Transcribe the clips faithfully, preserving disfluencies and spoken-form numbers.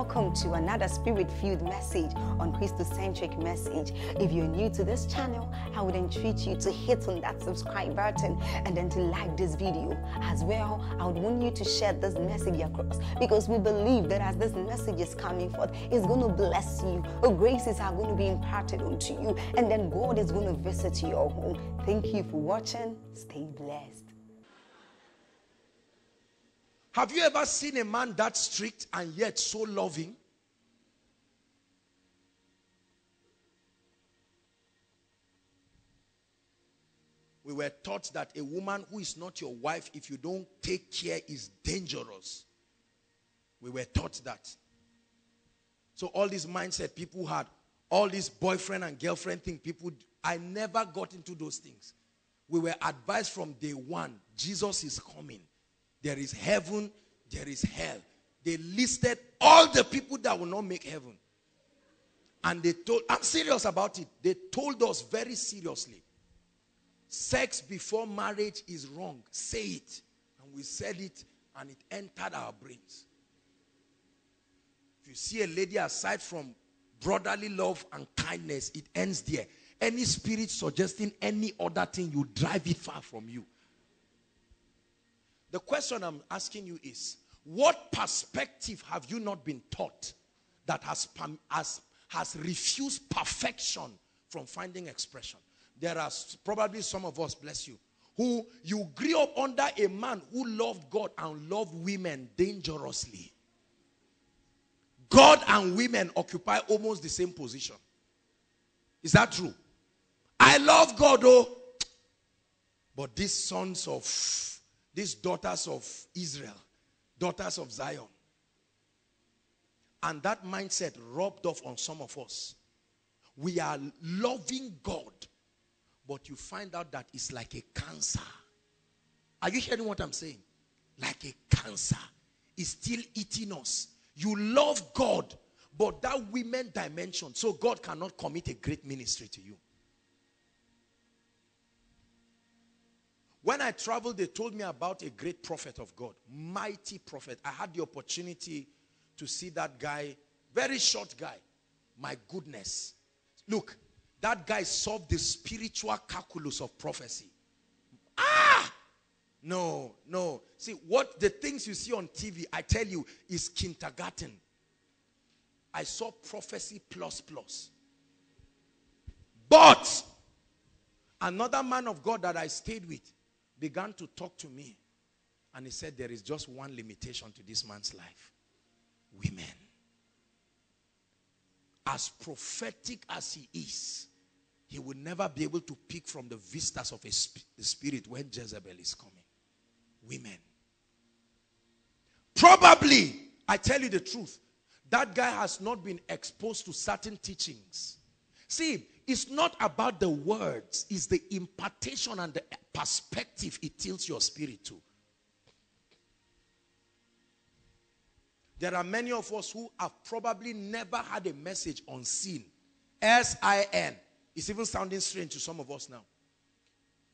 Welcome to another spirit-filled message on Christocentric message. If you're new to this channel, I would entreat you to hit on that subscribe button and then to like this video. As well, I would want you to share this message across, because we believe that as this message is coming forth, it's going to bless you. Your graces are going to be imparted unto you, and then God is going to visit your home. Thank you for watching. Stay blessed. Have you ever seen a man that strict and yet so loving? We were taught that a woman who is not your wife, if you don't take care, is dangerous. We were taught that. So all this mindset people had, all this boyfriend and girlfriend thing people, I never got into those things. We were advised from day one, Jesus is coming. There is heaven, there is hell. They listed all the people that will not make heaven. And they told, I'm serious about it. They told us very seriously, sex before marriage is wrong. Say it. And we said it, and it entered our brains. If you see a lady aside from brotherly love and kindness, it ends there. Any spirit suggesting any other thing, you drive it far from you. The question I'm asking you is, what perspective have you not been taught that has, has, has refused perfection from finding expression? There are probably some of us, bless you, who you grew up under a man who loved God and loved women dangerously. God and women occupy almost the same position. Is that true? I love God, oh, but these sons of... These daughters of Israel, daughters of Zion. And that mindset rubbed off on some of us. We are loving God, but you find out that it's like a cancer. Are you hearing what I'm saying? Like a cancer. It's still eating us. You love God, but that women dimension, so God cannot commit a great ministry to you. When I traveled, they told me about a great prophet of God, mighty prophet. I had the opportunity to see that guy, very short guy. My goodness. Look, that guy solved the spiritual calculus of prophecy. Ah! No, no. See, what the things you see on T V, I tell you, is kindergarten. I saw prophecy plus plus. But another man of God that I stayed with began to talk to me, and he said there is just one limitation to this man's life: women. As prophetic as he is, he will never be able to pick from the vistas of his sp the spirit when Jezebel is coming. Women. Probably, I tell you the truth, that guy has not been exposed to certain teachings. See, it's not about the words, it's the impartation and the perspective it tilts your spirit to. There are many of us who have probably never had a message on sin. S I N. It's even sounding strange to some of us now.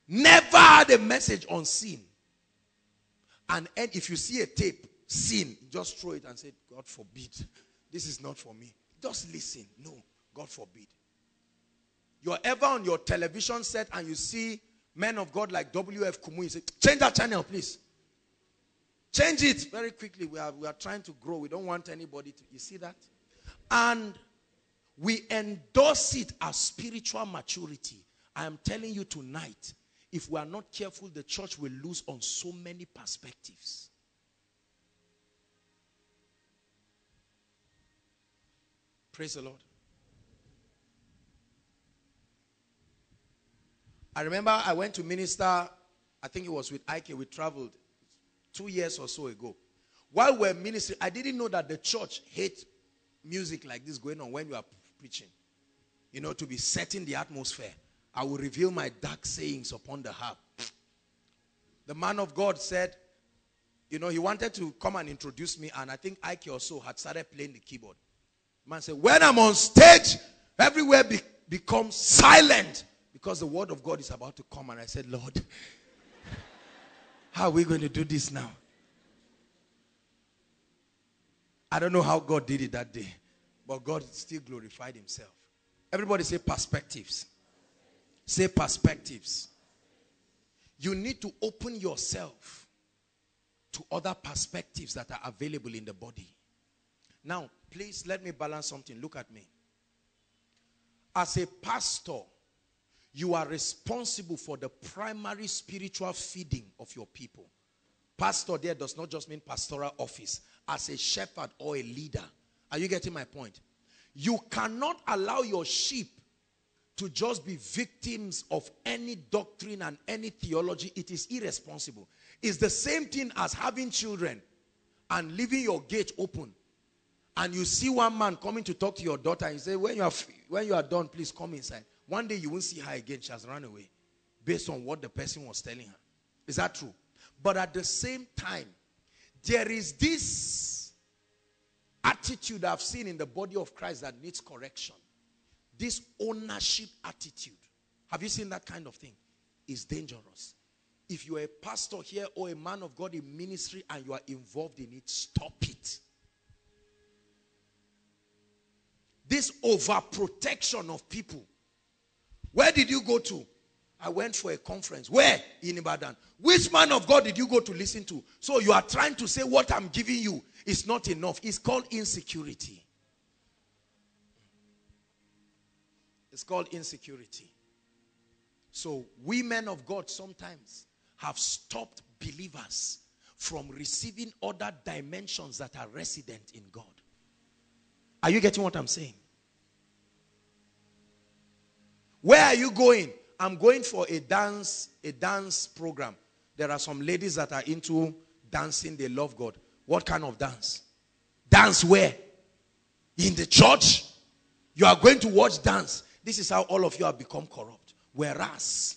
Never had a message on sin. And if you see a tape, sin, just throw it and say, God forbid. This is not for me. Just listen. No, God forbid. You're ever on your television set and you see men of God like W F Kumuyi, say, change that channel, please. Change it very quickly. We are, we are trying to grow. We don't want anybody to... You see that? And we endorse it as spiritual maturity. I am telling you tonight, if we are not careful, the church will lose on so many perspectives. Praise the Lord. I remember I went to minister, I think it was with Ike, we traveled two years or so ago. While we were ministering, I didn't know that the church hates music like this going on when you are preaching. You know, to be setting the atmosphere. I will reveal my dark sayings upon the harp. The man of God said, you know, he wanted to come and introduce me, and I think Ike also had started playing the keyboard. The man said, when I'm on stage, everywhere be becomes silent. Because the word of God is about to come. And I said, Lord, how are we going to do this now? I don't know how God did it that day, but God still glorified himself. Everybody say perspectives. Say perspectives. You need to open yourself to other perspectives that are available in the body. Now, please let me balance something. Look at me. As a pastor, you are responsible for the primary spiritual feeding of your people. Pastor there does not just mean pastoral office. As a shepherd or a leader. Are you getting my point? You cannot allow your sheep to just be victims of any doctrine and any theology. It is irresponsible. It's the same thing as having children and leaving your gate open. And you see one man coming to talk to your daughter and you say, when you are free, when you are done, please come inside. One day you won't see her again. She has run away based on what the person was telling her. Is that true? But at the same time, there is this attitude I've seen in the body of Christ that needs correction. This ownership attitude. Have you seen that kind of thing? It's dangerous. If you are a pastor here or a man of God in ministry and you are involved in it, stop it. This overprotection of people. Where did you go to? I went for a conference. Where? In Ibadan. Which man of God did you go to listen to? So you are trying to say what I'm giving you is not enough. It's called insecurity. It's called insecurity. So women of God sometimes have stopped believers from receiving other dimensions that are resident in God. Are you getting what I'm saying? Where are you going? I'm going for a dance, a dance program. There are some ladies that are into dancing. They love God. What kind of dance? Dance where? In the church? You are going to watch dance. This is how all of you have become corrupt. Whereas,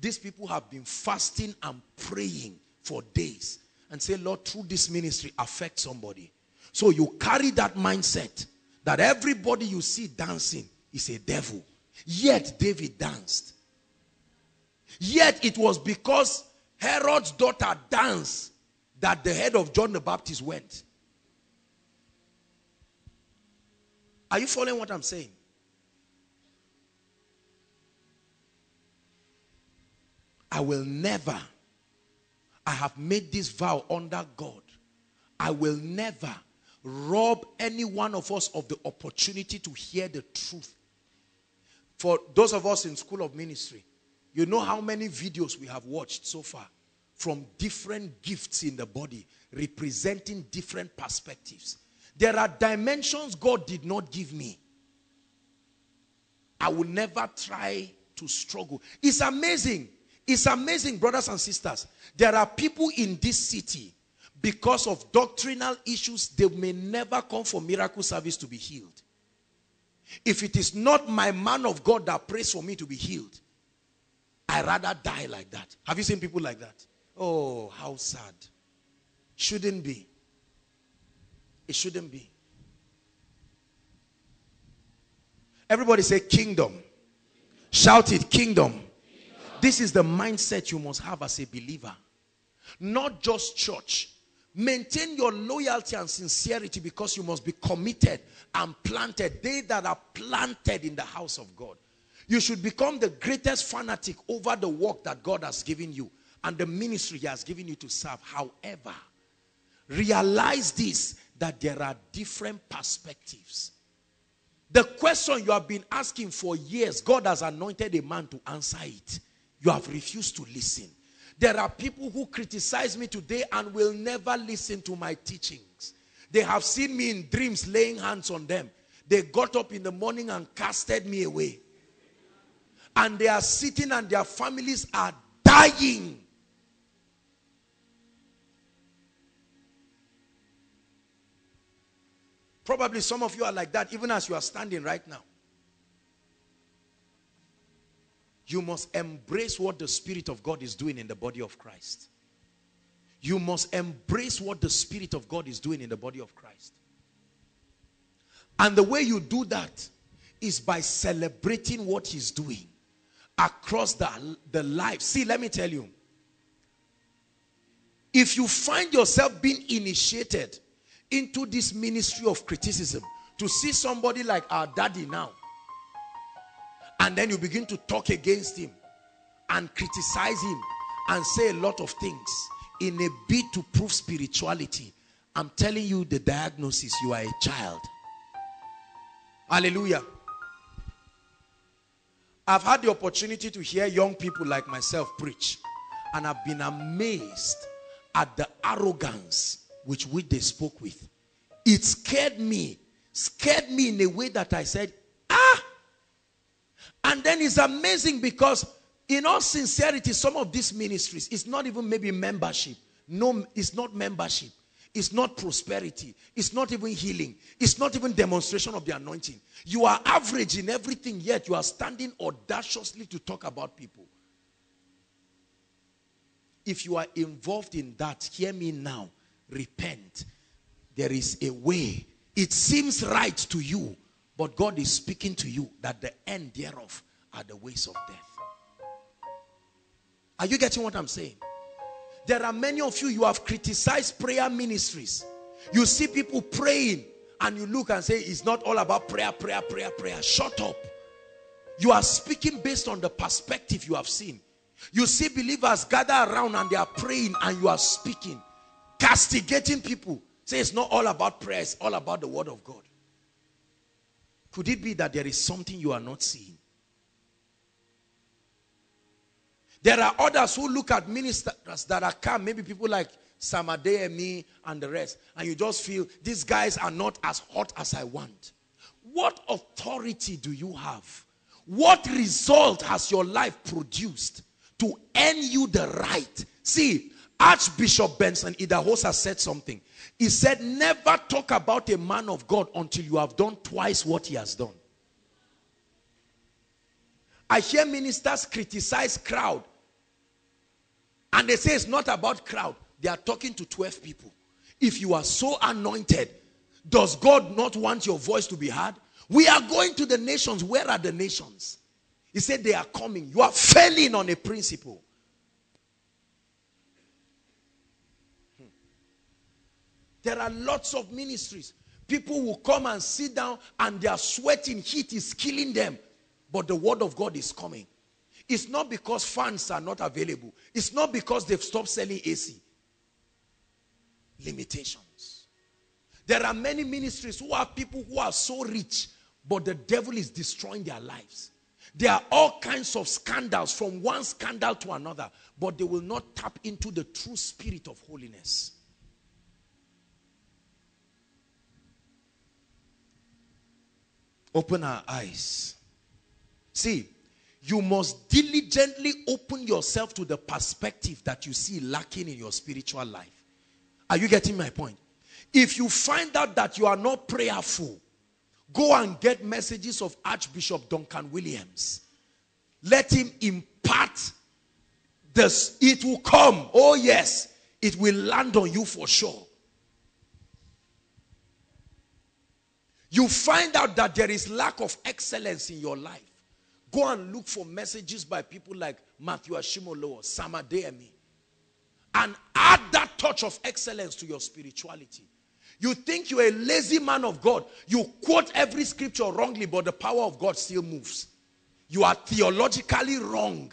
these people have been fasting and praying for days. And say, Lord, through this ministry, affect somebody. So you carry that mindset that everybody you see dancing is a devil. Yet David danced. Yet it was because Herod's daughter danced that the head of John the Baptist went. Are you following what I'm saying? I will never, I have made this vow under God, I will never rob any one of us of the opportunity to hear the truth. For those of us in school of ministry, you know how many videos we have watched so far from different gifts in the body representing different perspectives. There are dimensions God did not give me. I will never try to struggle. It's amazing. It's amazing, brothers and sisters. There are people in this city, because of doctrinal issues, they may never come for miracle service to be healed. If it is not my man of God that prays for me to be healed, I rather die like that. Have you seen people like that? Oh, how sad. Shouldn't be. It shouldn't be. Everybody say kingdom. Shout it, kingdom. Kingdom. This is the mindset you must have as a believer. Not just church. Maintain your loyalty and sincerity, because you must be committed and planted. They that are planted in the house of God. You should become the greatest fanatic over the work that God has given you and the ministry he has given you to serve. However, realize this, that there are different perspectives. The question you have been asking for years, God has anointed a man to answer it. You have refused to listen. There are people who criticize me today and will never listen to my teachings. They have seen me in dreams laying hands on them. They got up in the morning and casted me away. And they are sitting and their families are dying. Probably some of you are like that even as you are standing right now. You must embrace what the Spirit of God is doing in the body of Christ. You must embrace what the Spirit of God is doing in the body of Christ. And the way you do that is by celebrating what he's doing across the, the life. See, let me tell you. If you find yourself being initiated into this ministry of criticism, to see somebody like our daddy now, and then you begin to talk against him and criticize him and say a lot of things in a bid to prove spirituality. I'm telling you the diagnosis: you are a child. Hallelujah. I've had the opportunity to hear young people like myself preach, and I've been amazed at the arrogance which which they spoke with. It scared me, scared me in a way that I said, ah! And then it's amazing because in all sincerity, some of these ministries, it's not even maybe membership. No, it's not membership. It's not prosperity. It's not even healing. It's not even demonstration of the anointing. You are average in everything, yet you are standing audaciously to talk about people. If you are involved in that, hear me now. Repent. There is a way. It seems right to you, but God is speaking to you that the end thereof are the ways of death. Are you getting what I'm saying? There are many of you, you have criticized prayer ministries. You see people praying and you look and say, it's not all about prayer, prayer, prayer, prayer. Shut up. You are speaking based on the perspective you have seen. You see believers gather around and they are praying and you are speaking, castigating people. Say it's not all about prayer, it's all about the word of God. Could it be that there is something you are not seeing? There are others who look at ministers that are calm, maybe people like Sam Adeyemi and the rest, and you just feel, these guys are not as hot as I want. What authority do you have? What result has your life produced to earn you the right? See, Archbishop Benson Idahosa said something. He said, never talk about a man of God until you have done twice what he has done. I hear ministers criticize crowd. And they say it's not about crowd. They are talking to twelve people. If you are so anointed, does God not want your voice to be heard? We are going to the nations. Where are the nations? He said they are coming. You are failing on a principle. Hmm. There are lots of ministries. People will come and sit down and they are sweating. Heat is killing them. But the word of God is coming. It's not because funds are not available. It's not because they've stopped selling A C. Limitations. There are many ministries who have people who are so rich, but the devil is destroying their lives. There are all kinds of scandals, from one scandal to another, but they will not tap into the true spirit of holiness. Open our eyes. See, you must diligently open yourself to the perspective that you see lacking in your spiritual life. Are you getting my point? If you find out that you are not prayerful, go and get messages of Archbishop Duncan Williams. Let him impart this. It will come. Oh yes, it will land on you for sure. You find out that there is lack of excellence in your life. Go and look for messages by people like Matthew Ashimolo, Sam Adeyemi, and add that touch of excellence to your spirituality. You think you're a lazy man of God. You quote every scripture wrongly, but the power of God still moves. You are theologically wrong.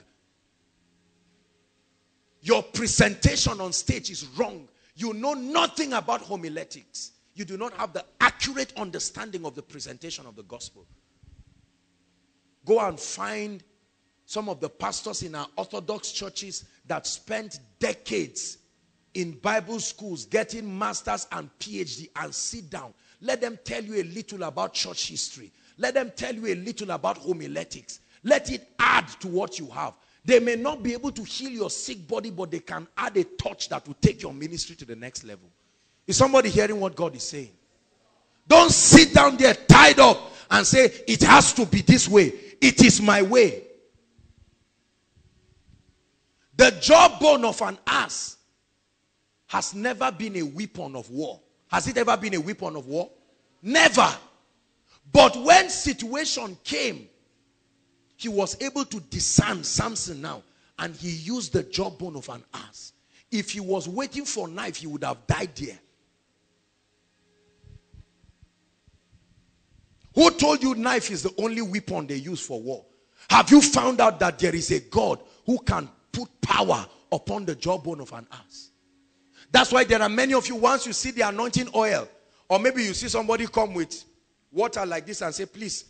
Your presentation on stage is wrong. You know nothing about homiletics. You do not have the accurate understanding of the presentation of the gospel. Go and find some of the pastors in our Orthodox churches that spent decades in Bible schools getting masters and P H D, and sit down. Let them tell you a little about church history. Let them tell you a little about homiletics. Let it add to what you have. They may not be able to heal your sick body, but they can add a touch that will take your ministry to the next level. Is somebody hearing what God is saying? Don't sit down there tied up and say, it has to be this way. It is my way. The jawbone of an ass has never been a weapon of war. Has it ever been a weapon of war? Never. But when situation came, he was able to disarm Samson now, and he used the jawbone of an ass. If he was waiting for a knife, he would have died there. Who told you knife is the only weapon they use for war? Have you found out that there is a God who can put power upon the jawbone of an ass? That's why there are many of you, once you see the anointing oil, or maybe you see somebody come with water like this and say, please,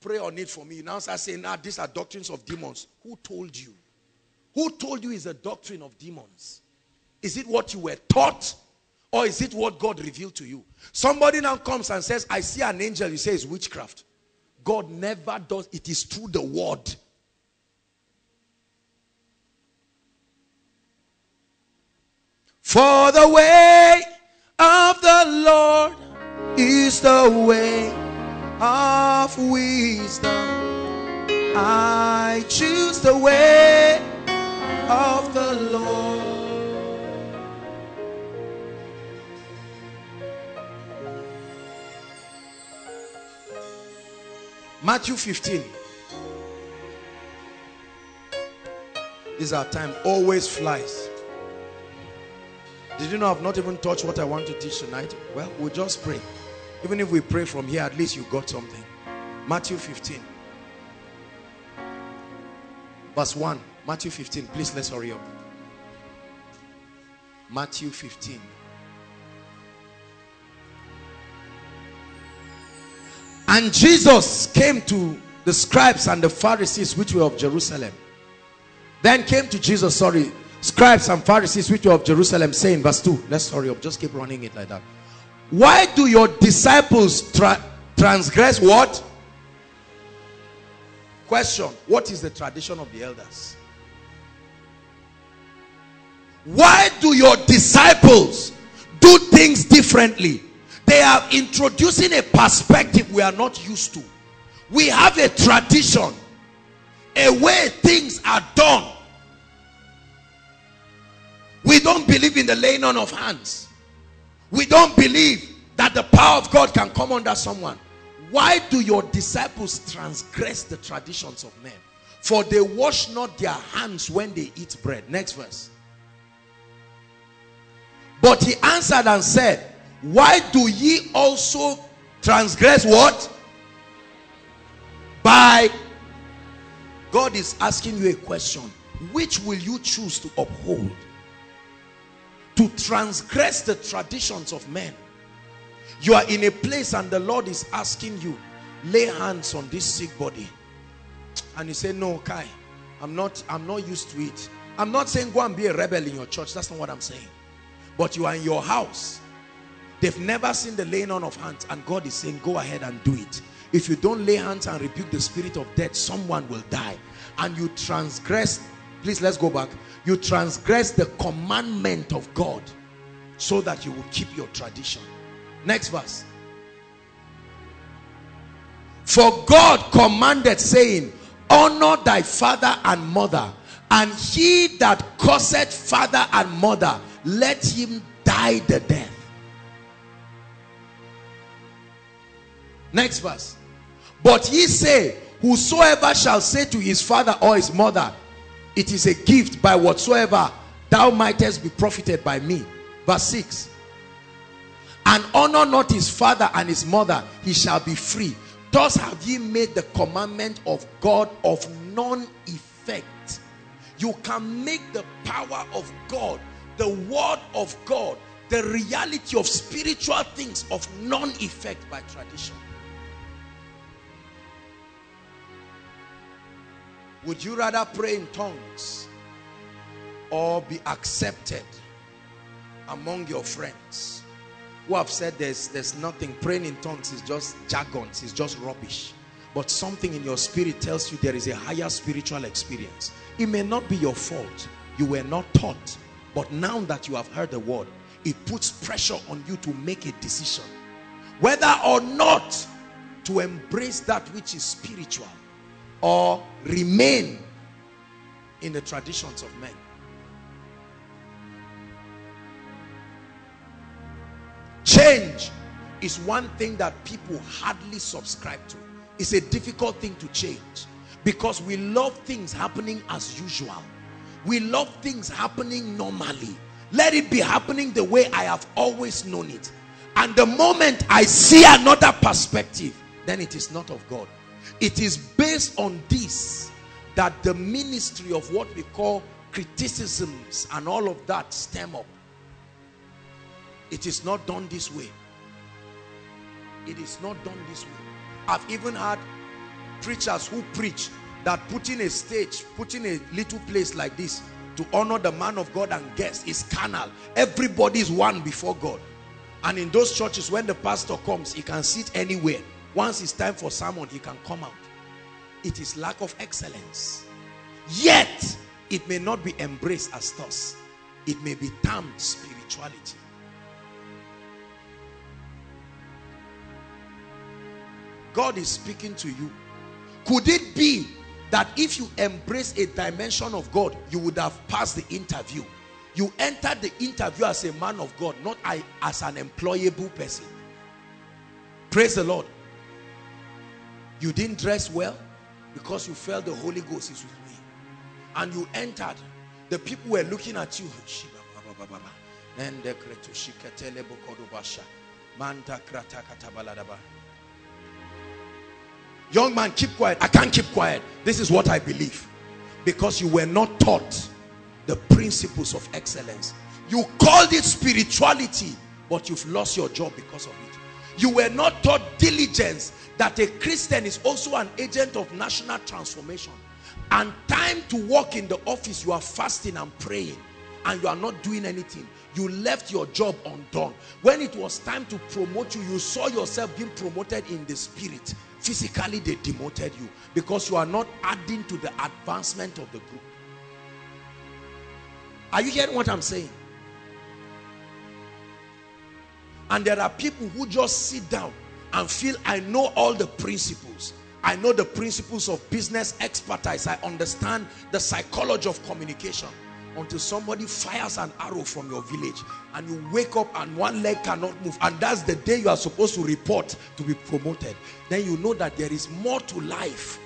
pray on it for me. You now start saying, nah, these are doctrines of demons. Who told you? Who told you is a doctrine of demons? Is it what you were taught? Or is it what God revealed to you? Somebody now comes and says, I see an angel. You say it's witchcraft. God never does. It is through the word. For the way of the Lord is the way of wisdom. I choose the way of the Lord. Matthew fifteen. This is our time. Always flies. Did you know I've not even touched what I want to teach tonight? Well, we'll just pray. Even if we pray from here, at least you got something. Matthew fifteen. Verse one. Matthew fifteen. Please, let's hurry up. Matthew fifteen. And Jesus came to the scribes and the Pharisees which were of Jerusalem. Then came to Jesus, sorry, scribes and Pharisees which were of Jerusalem, saying, verse two, let's hurry up, just keep running it like that. Why do your disciples tra transgress what? Question, what is the tradition of the elders? Why do your disciples do things differently? They are introducing a perspective we are not used to. We have a tradition, a way things are done. We don't believe in the laying on of hands. We don't believe that the power of God can come under someone. Why do your disciples transgress the traditions of men? For they wash not their hands when they eat bread. Next verse. But he answered and said, why do ye also transgress what? By God is asking you a question. Which will you choose to uphold? To transgress the traditions of men. You are in a place and the Lord is asking you, lay hands on this sick body. And you say, no, Kai, I'm not, I'm not used to it. I'm not saying go and be a rebel in your church. That's not what I'm saying. But you are in your house. They've never seen the laying on of hands, and God is saying, go ahead and do it. If you don't lay hands and rebuke the spirit of death, someone will die. And you transgress, please let's go back. You transgress the commandment of God so that you will keep your tradition. Next verse. For God commanded, saying, honor thy father and mother, and he that curseth father and mother, let him die the death. Next verse. But ye say, whosoever shall say to his father or his mother, it is a gift, by whatsoever thou mightest be profited by me. Verse six. And honor not his father and his mother, he shall be free. Thus have ye made the commandment of God of none effect. You can make the power of God, the word of God, the reality of spiritual things of none effect by tradition. Would you rather pray in tongues or be accepted among your friends who have said there's, there's nothing? Praying in tongues is just jargons, it's just rubbish. But something in your spirit tells you there is a higher spiritual experience. It may not be your fault. You were not taught. But now that you have heard the word, it puts pressure on you to make a decision. Whether or not to embrace that which is spiritual, or remain in the traditions of men. Change is one thing that people hardly subscribe to. It's a difficult thing to change because we love things happening as usual. We love things happening normally. Let it be happening the way I have always known it. And the moment I see another perspective, then it is not of God. It is based on this that the ministry of what we call criticisms and all of that stem up. It is not done this way. It is not done this way. I've even had preachers who preach that putting a stage, putting a little place like this to honor the man of God and guests is carnal. Everybody's one before God. And in those churches, when the pastor comes, he can sit anywhere. Once it's time for sermon, he can come out. It is lack of excellence. Yet, it may not be embraced as thus. It may be termed spirituality. God is speaking to you. Could it be that if you embrace a dimension of God, you would have passed the interview? You entered the interview as a man of God, not as an employable person. Praise the Lord. You didn't dress well because you felt the Holy Ghost is with me. And you entered. The people were looking at you. Young man, keep quiet. I can't keep quiet. This is what I believe. Because you were not taught the principles of excellence. You called it spirituality, but you've lost your job because of it. You were not taught diligence, that a Christian is also an agent of national transformation. And time to walk in the office, you are fasting and praying, and you are not doing anything. You left your job undone. When it was time to promote you, you saw yourself being promoted in the spirit. Physically, they demoted you because you are not adding to the advancement of the group. Are you hearing what I'm saying? And there are people who just sit down and feel, I know all the principles. I know the principles of business expertise. I understand the psychology of communication. Until somebody fires an arrow from your village and you wake up and one leg cannot move, and that's the day you are supposed to report to be promoted. Then you know that there is more to life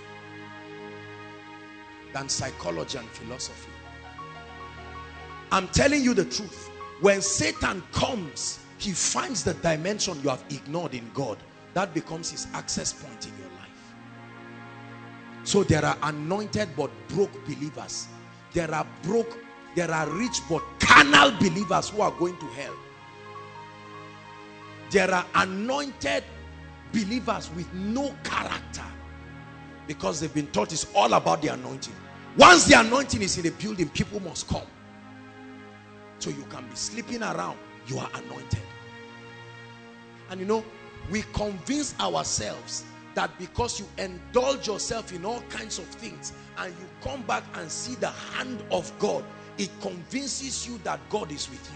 than psychology and philosophy. I'm telling you the truth. When Satan comes, he finds the dimension you have ignored in God. That becomes his access point in your life. So there are anointed but broke believers. There are broke, there are rich but carnal believers who are going to hell. There are anointed believers with no character because they've been taught it's all about the anointing. Once the anointing is in a building, people must come. So you can be sleeping around, you are anointed. And you know, we convince ourselves that because you indulge yourself in all kinds of things and you come back and see the hand of God, it convinces you that God is with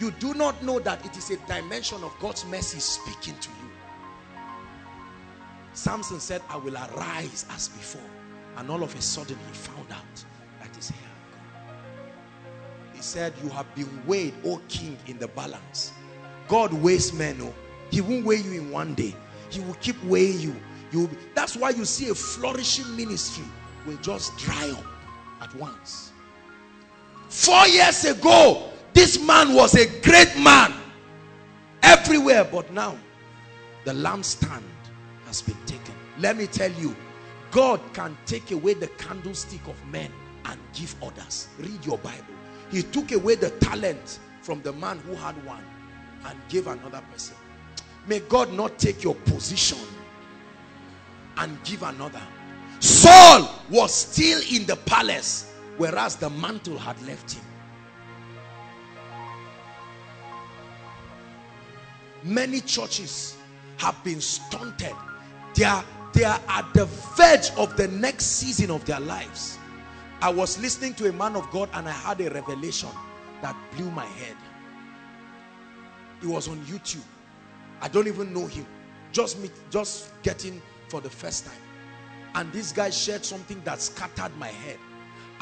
you. You do not know that it is a dimension of God's mercy speaking to you. Samson said, I will arise as before. And all of a sudden he found out that his hair had gone. He said, you have been weighed, O king, in the balance. God weighs men. Oh, he won't weigh you in one day. He will keep weighing you. You. That's why you see a flourishing ministry will just dry up at once. Four years ago, this man was a great man everywhere, but now the lampstand has been taken. Let me tell you, God can take away the candlestick of men and give others. Read your Bible. He took away the talent from the man who had one and gave another person. May God not take your position and give another. Saul was still in the palace, whereas the mantle had left him. Many churches have been stunted. They are, they are at the verge of the next season of their lives. I was listening to a man of God and I had a revelation that blew my head. It was on YouTube. I don't even know him. Just meet, just getting for the first time. And this guy shared something that scattered my head.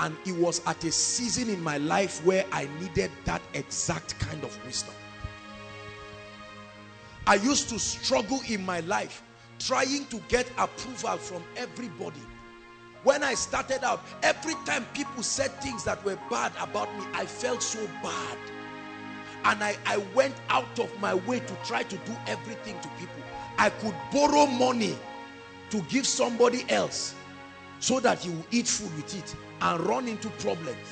And it was at a season in my life where I needed that exact kind of wisdom. I used to struggle in my life trying to get approval from everybody. When I started out, every time people said things that were bad about me, I felt so bad. And I, I went out of my way to try to do everything to people. I could borrow money to give somebody else so that you will eat food with it and run into problems.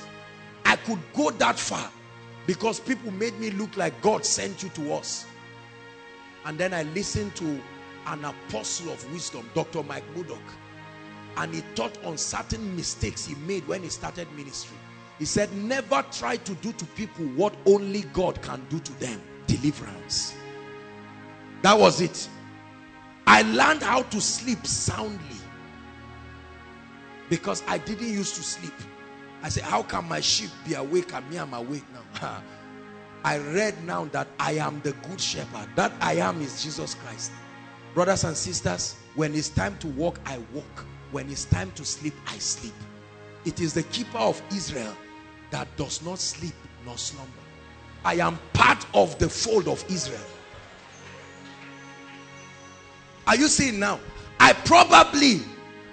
I could go that far because people made me look like God sent you to us. And then I listened to an apostle of wisdom, Doctor Mike Mudok, and he taught on certain mistakes he made when he started ministry. He said, never try to do to people what only God can do to them. Deliverance. That was it. I learned how to sleep soundly because I didn't used to sleep. I said, how can my sheep be awake and me I'm awake now? I read now that I am the good shepherd. That I am is Jesus Christ. Brothers and sisters, when it's time to walk, I walk. When it's time to sleep, I sleep. It is the keeper of Israel that does not sleep nor slumber. I am part of the fold of Israel. Are you seeing now? I probably,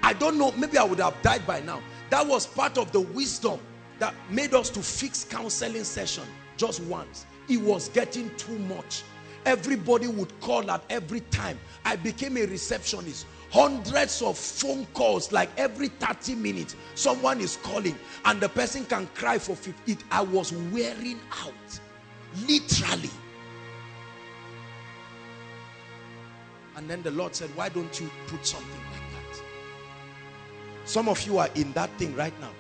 I don't know, maybe I would have died by now. That was part of the wisdom that made us to fix counseling session just once. It was getting too much. Everybody would call at every time. I became a receptionist. Hundreds of phone calls, like every thirty minutes, someone is calling and the person can cry for fifty. I was wearing out, literally. And then the Lord said, why don't you put something like that? Some of you are in that thing right now.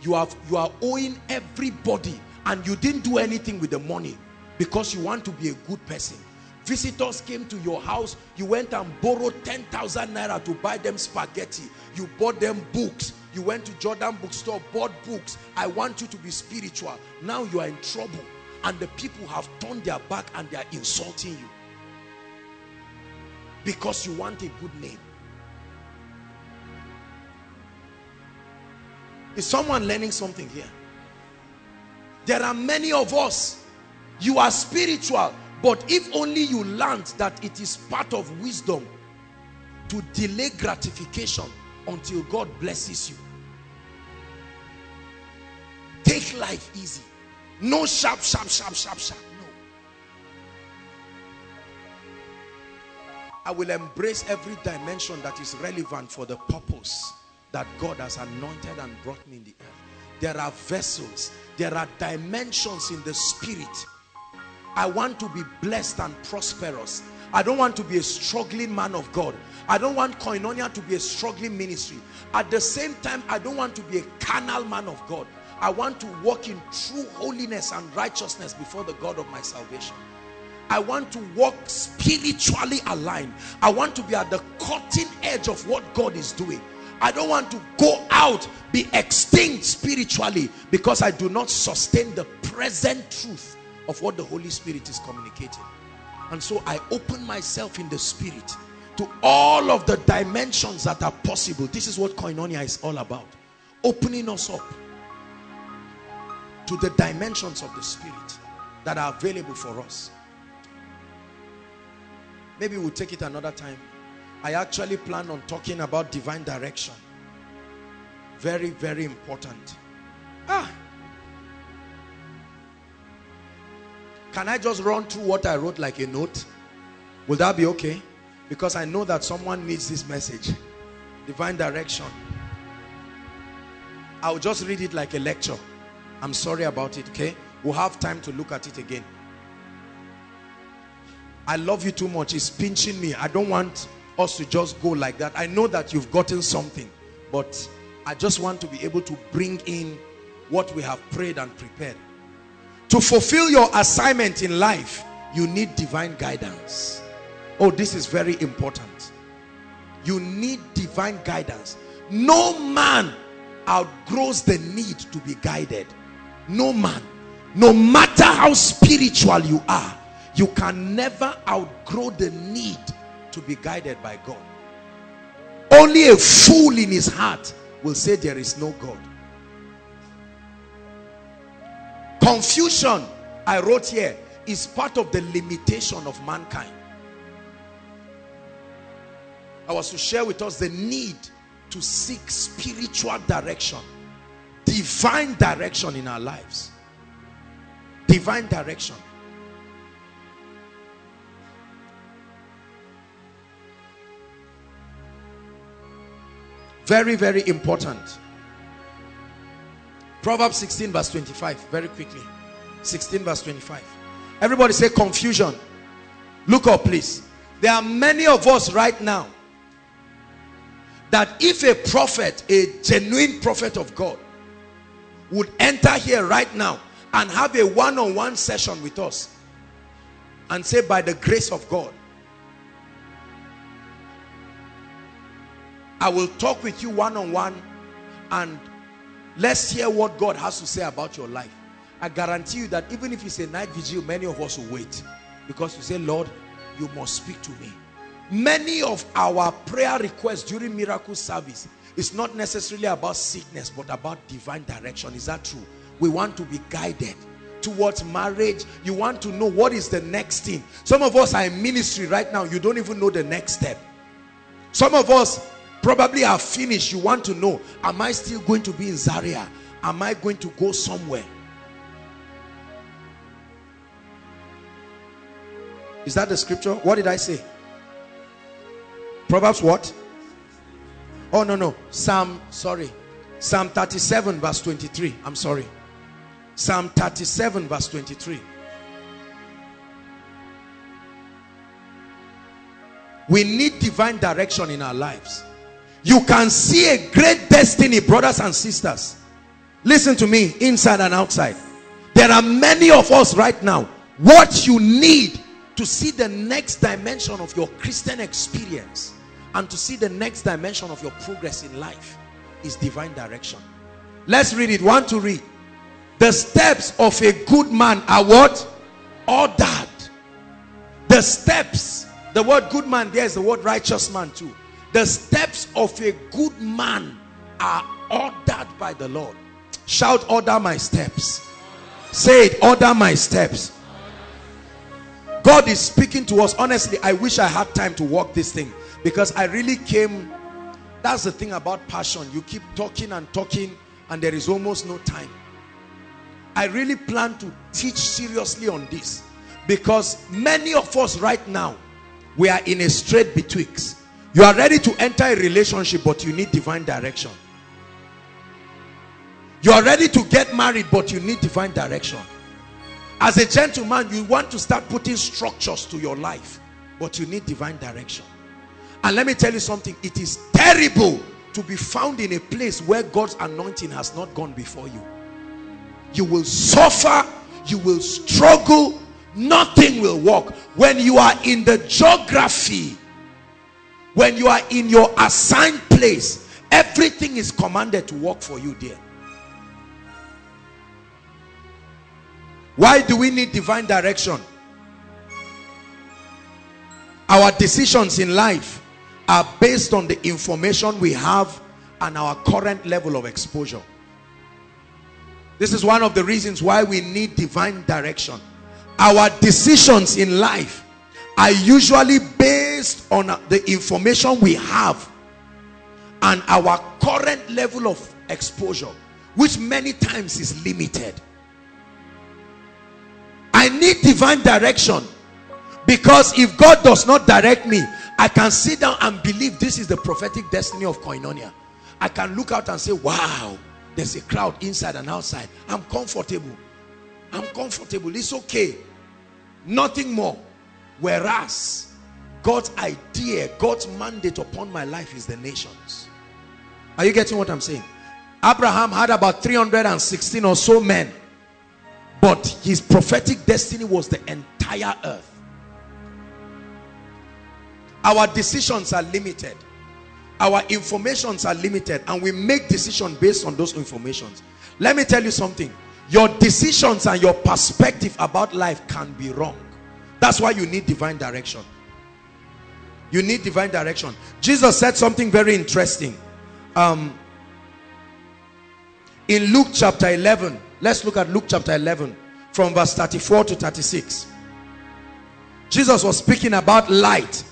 You have, you are owing everybody and you didn't do anything with the money because you want to be a good person. Visitors came to your house, you went and borrowed ten thousand naira to buy them spaghetti. You bought them books. You went to Jordan bookstore, bought books. I want you to be spiritual. Now you are in trouble and the people have turned their back and they are insulting you because you want a good name. Is someone learning something here? There are many of us, you are spiritual, but if only you learned that it is part of wisdom to delay gratification until God blesses you. Take life easy. No sharp, sharp, sharp, sharp, sharp. No. I will embrace every dimension that is relevant for the purpose that God has anointed and brought me in the earth. There are vessels. There are dimensions in the spirit. I want to be blessed and prosperous. I don't want to be a struggling man of God. I don't want Koinonia to be a struggling ministry. At the same time, I don't want to be a carnal man of God. I want to walk in true holiness and righteousness before the God of my salvation. I want to walk spiritually aligned. I want to be at the cutting edge of what God is doing. I don't want to go out, be extinct spiritually because I do not sustain the present truth of what the Holy Spirit is communicating. And so I open myself in the spirit to all of the dimensions that are possible. This is what Koinonia is all about. Opening us up to the dimensions of the spirit that are available for us. Maybe we'll take it another time. I actually plan on talking about divine direction. Very, very important. Ah! Can I just run through what I wrote like a note? Will that be okay? Because I know that someone needs this message. Divine direction. I'll just read it like a lecture. I'm sorry about it, okay? We'll have time to look at it again. I love you too much. It's pinching me. I don't want us to just go like that. I know that you've gotten something, but I just want to be able to bring in what we have prayed and prepared. To fulfill your assignment in life, you need divine guidance. Oh, this is very important. You need divine guidance. No man outgrows the need to be guided. No man. No matter how spiritual you are, you can never outgrow the need to be guided by God. Only a fool in his heart will say there is no God. Confusion, I wrote here, is part of the limitation of mankind. I was to share with us the need to seek spiritual direction, divine direction in our lives. Divine direction. Very, very important. Proverbs sixteen verse twenty-five, very quickly. sixteen verse twenty-five. Everybody say confusion. Look up, please. There are many of us right now that if a prophet, a genuine prophet of God, would enter here right now and have a one-on-one session with us and say, by the grace of God, I will talk with you one-on-one and let's hear what God has to say about your life. I guarantee you that even if it's a night vigil, many of us will wait, because you say, Lord, you must speak to me. Many of our prayer requests during miracle service is not necessarily about sickness, but about divine direction. Is that true? We want to be guided towards marriage. You want to know what is the next thing. Some of us are in ministry right now. You don't even know the next step. Some of us probably are finished. You want to know, am I still going to be in Zaria? Am I going to go somewhere? Is that the scripture? What did I say? Proverbs what? Oh, no, no. Psalm, sorry. Psalm thirty-seven verse twenty-three. I'm sorry. Psalm thirty-seven verse twenty-three. We need divine direction in our lives. You can see a great destiny, brothers and sisters. Listen to me, inside and outside. There are many of us right now. What you need to see the next dimension of your Christian experience and to see the next dimension of your progress in life is divine direction. Let's read it. Want to read? The steps of a good man are what? Ordered. The steps, the word good man there is the word righteous man too. The steps of a good man are ordered by the Lord. Shout, order my steps. Say it, order my steps. God is speaking to us. Honestly, I wish I had time to walk this thing, because I really came. That's the thing about passion. You keep talking and talking and there is almost no time. I really plan to teach seriously on this, because many of us right now, we are in a strait betwixt. You are ready to enter a relationship, but you need divine direction. You are ready to get married, but you need divine direction. As a gentleman, you want to start putting structures to your life, but you need divine direction. And let me tell you something, it is terrible to be found in a place where God's anointing has not gone before you. You will suffer, you will struggle, nothing will work. When you are in the geography, when you are in your assigned place, everything is commanded to work for you there. Why do we need divine direction? Our decisions in life are based on the information we have and our current level of exposure. This is one of the reasons why we need divine direction. Our decisions in life are usually based on the information we have and our current level of exposure, which many times is limited. I need divine direction, because if God does not direct me, I can sit down and believe this is the prophetic destiny of Koinonia. I can look out and say, wow, there's a crowd inside and outside. I'm comfortable. I'm comfortable. It's okay. Nothing more. Whereas God's idea, God's mandate upon my life is the nations. Are you getting what I'm saying? Abraham had about three hundred sixteen or so men. But his prophetic destiny was the entire earth. Our decisions are limited. Our informations are limited. And we make decisions based on those informations. Let me tell you something. Your decisions and your perspective about life can be wrong. That's why you need divine direction. You need divine direction. Jesus said something very interesting. Um, in Luke chapter eleven. Let's look at Luke chapter eleven from verse thirty-four to thirty-six. Jesus was speaking about light.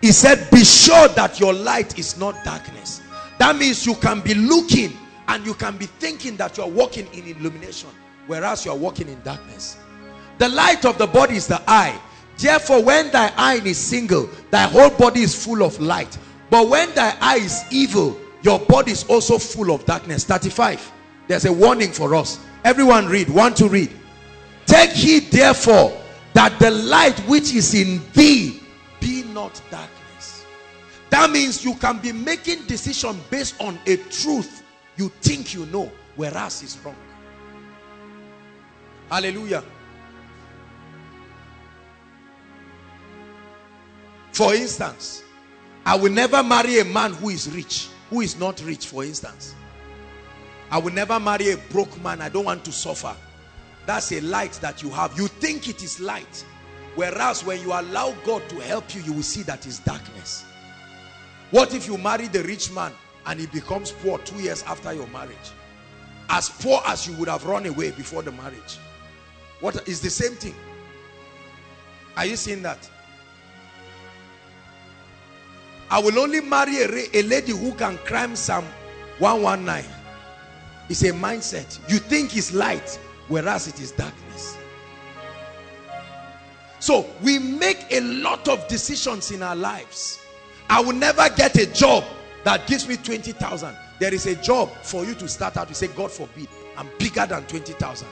He said, be sure that your light is not darkness. That means you can be looking and you can be thinking that you are walking in illumination, whereas you are walking in darkness. The light of the body is the eye. Therefore, when thy eye is single, thy whole body is full of light. But when thy eye is evil, Your body is also full of darkness. thirty-five. There's a warning for us. Everyone read. One to read. Take heed therefore that the light which is in thee be not darkness. That means you can be making decision based on a truth you think you know, whereas it's wrong. Hallelujah. For instance, I will never marry a man who is rich, who is not rich, for instance. I will never marry a broke man. I don't want to suffer. That's a light that you have. You think it is light, whereas when you allow God to help you, you will see that it's darkness. What if you marry the rich man and he becomes poor two years after your marriage? As poor as you would have run away before the marriage. What is the same thing? Are you seeing that? I will only marry a, a lady who can climb Psalm one nineteen. It's a mindset. You think it's light, whereas it is darkness. So we make a lot of decisions in our lives. I will never get a job that gives me twenty thousand. There is a job for you to start out. You say, God forbid, I'm bigger than twenty thousand.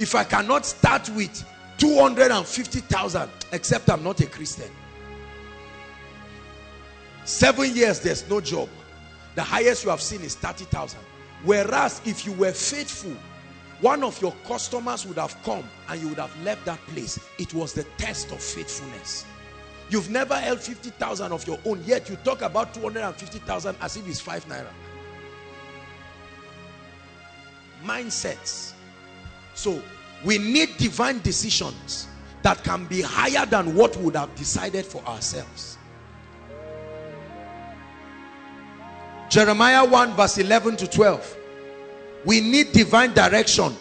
If I cannot start with two hundred fifty thousand, except I'm not a Christian. Seven years, there's no job. The highest you have seen is thirty thousand. Whereas if you were faithful, one of your customers would have come and you would have left that place. It was the test of faithfulness. You've never held fifty thousand of your own, yet you talk about two hundred fifty thousand as if it's five naira. Mindsets. So we need divine decisions that can be higher than what we would have decided for ourselves. Jeremiah one verse eleven to twelve. We need divine direction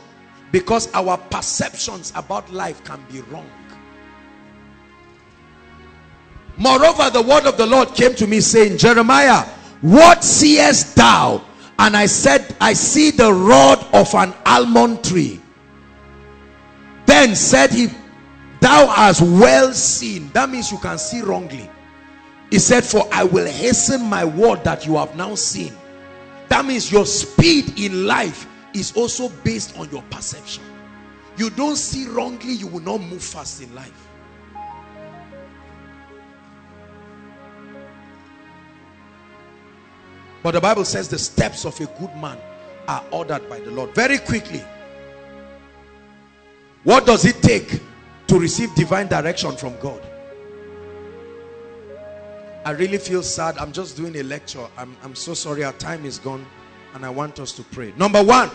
because our perceptions about life can be wrong. Moreover, the word of the Lord came to me saying, Jeremiah, what seest thou? And I said, I see the rod of an almond tree. Then said he, thou hast well seen. That means you can see wrongly. He said, for I will hasten my word that you have now seen. That means your speed in life is also based on your perception. You don't see wrongly, you will not move fast in life. But the Bible says the steps of a good man are ordered by the Lord. Very quickly, what does it take to receive divine direction from God? I really feel sad. I'm just doing a lecture. I'm, I'm so sorry. Our time is gone and I want us to pray. Number one,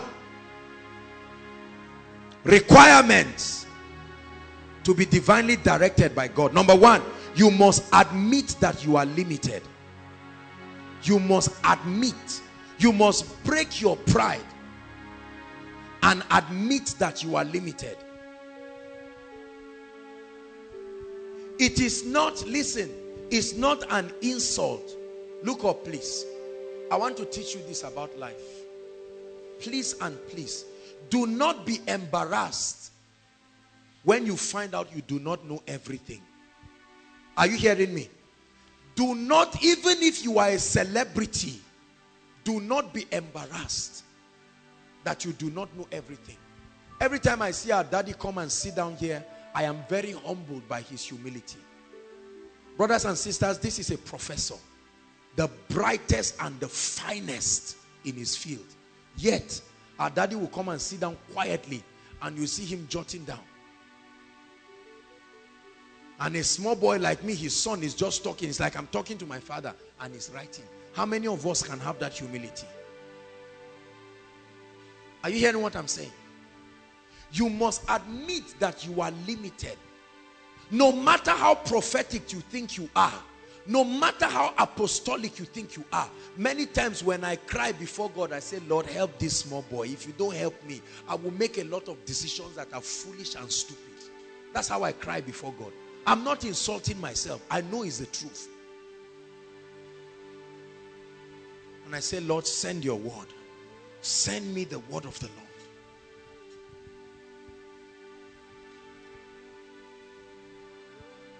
requirements to be divinely directed by God. Number one, you must admit that you are limited. You must admit. You must break your pride and admit that you are limited. It is not, listen, it's not an insult. Look up, please. I want to teach you this about life. Please and please. Do not be embarrassed when you find out you do not know everything. Are you hearing me? Do not, even if you are a celebrity, do not be embarrassed that you do not know everything. Every time I see our daddy come and sit down here, I am very humbled by his humility. Brothers and sisters, this is a professor, the brightest and the finest in his field. Yet, our daddy will come and sit down quietly and you see him jotting down. And a small boy like me, his son is just talking. It's like, I'm talking to my father and he's writing. How many of us can have that humility? Are you hearing what I'm saying? You must admit that you are limited. No matter how prophetic you think you are, no matter how apostolic you think you are, many times when I cry before God, I say, Lord, help this small boy. If you don't help me, I will make a lot of decisions that are foolish and stupid. That's how I cry before God. I'm not insulting myself. I know it's the truth. And I say, Lord, send your word. Send me the word of the Lord.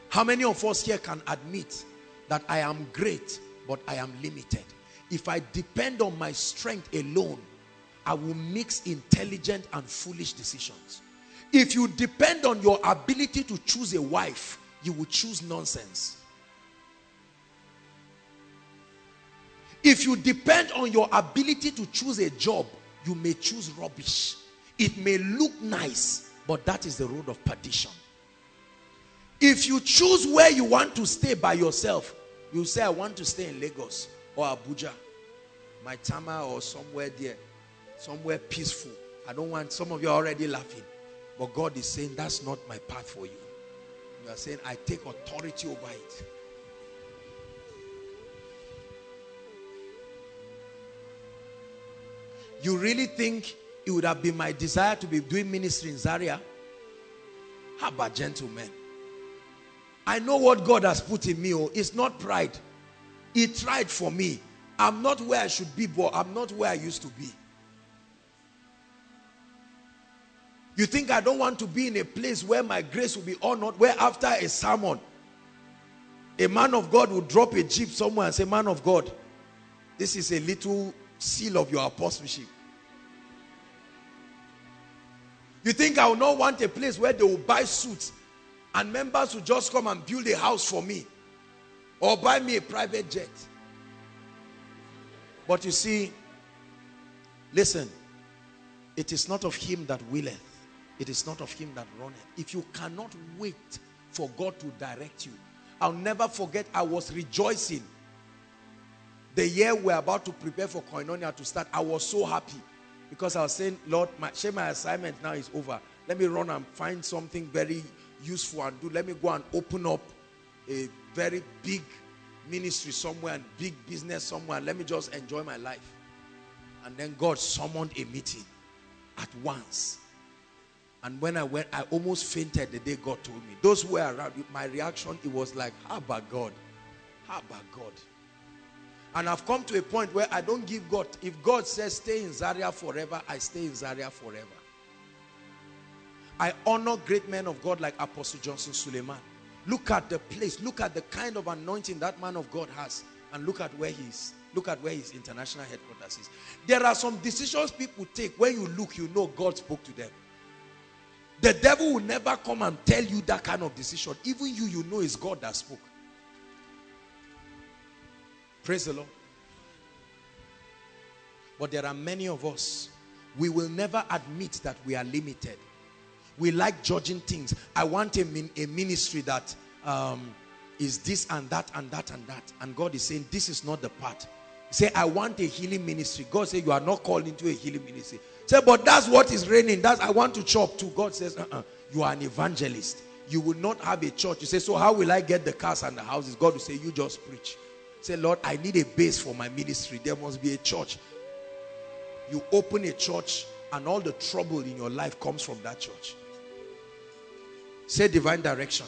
How many of us here can admit that I am great, but I am limited? If I depend on my strength alone, I will mix intelligent and foolish decisions. If you depend on your ability to choose a wife, you will choose nonsense. If you depend on your ability to choose a job, you may choose rubbish. It may look nice, but that is the road of perdition. If you choose where you want to stay by yourself, you say, I want to stay in Lagos or Abuja, my tama, or somewhere there, somewhere peaceful. I don't want, some of you are already laughing, but God is saying, that's not my path for you. You are saying, I take authority over it. You really think it would have been my desire to be doing ministry in Zaria? How about gentlemen? I know what God has put in me. Oh, it's not pride. He tried for me. I'm not where I should be, but I'm not where I used to be. You think I don't want to be in a place where my grace will be honored, where after a sermon, a man of God will drop a jeep somewhere and say, man of God, this is a little seal of your apostleship. You think I will not want a place where they will buy suits and members will just come and build a house for me or buy me a private jet? But you see, listen, it is not of him that willeth, it is not of him that runneth. If you cannot wait for God to direct you, I'll never forget, I was rejoicing. The year we're about to prepare for Koinonia to start, I was so happy because I was saying, Lord, my, say my assignment now is over. Let me run and find something very useful and do. Let me go and open up a very big ministry somewhere and big business somewhere. Let me just enjoy my life. And then God summoned a meeting at once. And when I went, I almost fainted the day God told me. Those who were around, my reaction, it was like, how about God? How about God? And I've come to a point where I don't give God. If God says stay in Zaria forever, I stay in Zaria forever. I honor great men of God like Apostle Johnson Suleiman. Look at the place. Look at the kind of anointing that man of God has. And look at where he is. Look at where his international headquarters is. There are some decisions people take. When you look, you know God spoke to them. The devil will never come and tell you that kind of decision. Even you, you know it's God that spoke. Praise the Lord. But there are many of us, we will never admit that we are limited. We like judging things. I want a, min a ministry that um, is this and that and that and that. And God is saying, this is not the path. Say, I want a healing ministry. God says, you are not called into a healing ministry. Say, but that's what is raining. That's, I want to chop too. God says, uh-uh, you are an evangelist. You will not have a church. You say, so how will I get the cars and the houses? God will say, you just preach. Say, Lord, I need a base for my ministry. There must be a church. You open a church and all the trouble in your life comes from that church. Say divine direction.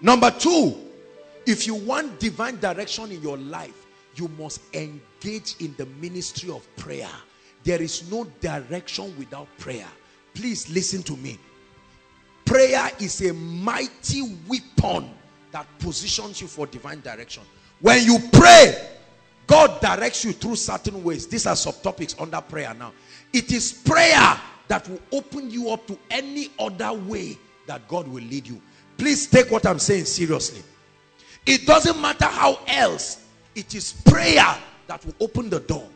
Number two, if you want divine direction in your life, you must engage in the ministry of prayer. There is no direction without prayer. Please listen to me. Prayer is a mighty weapon that positions you for divine direction. When you pray, God directs you through certain ways. These are subtopics under prayer now. It is prayer that will open you up to any other way that God will lead you. Please take what I'm saying seriously. It doesn't matter how else. It is prayer that will open the door.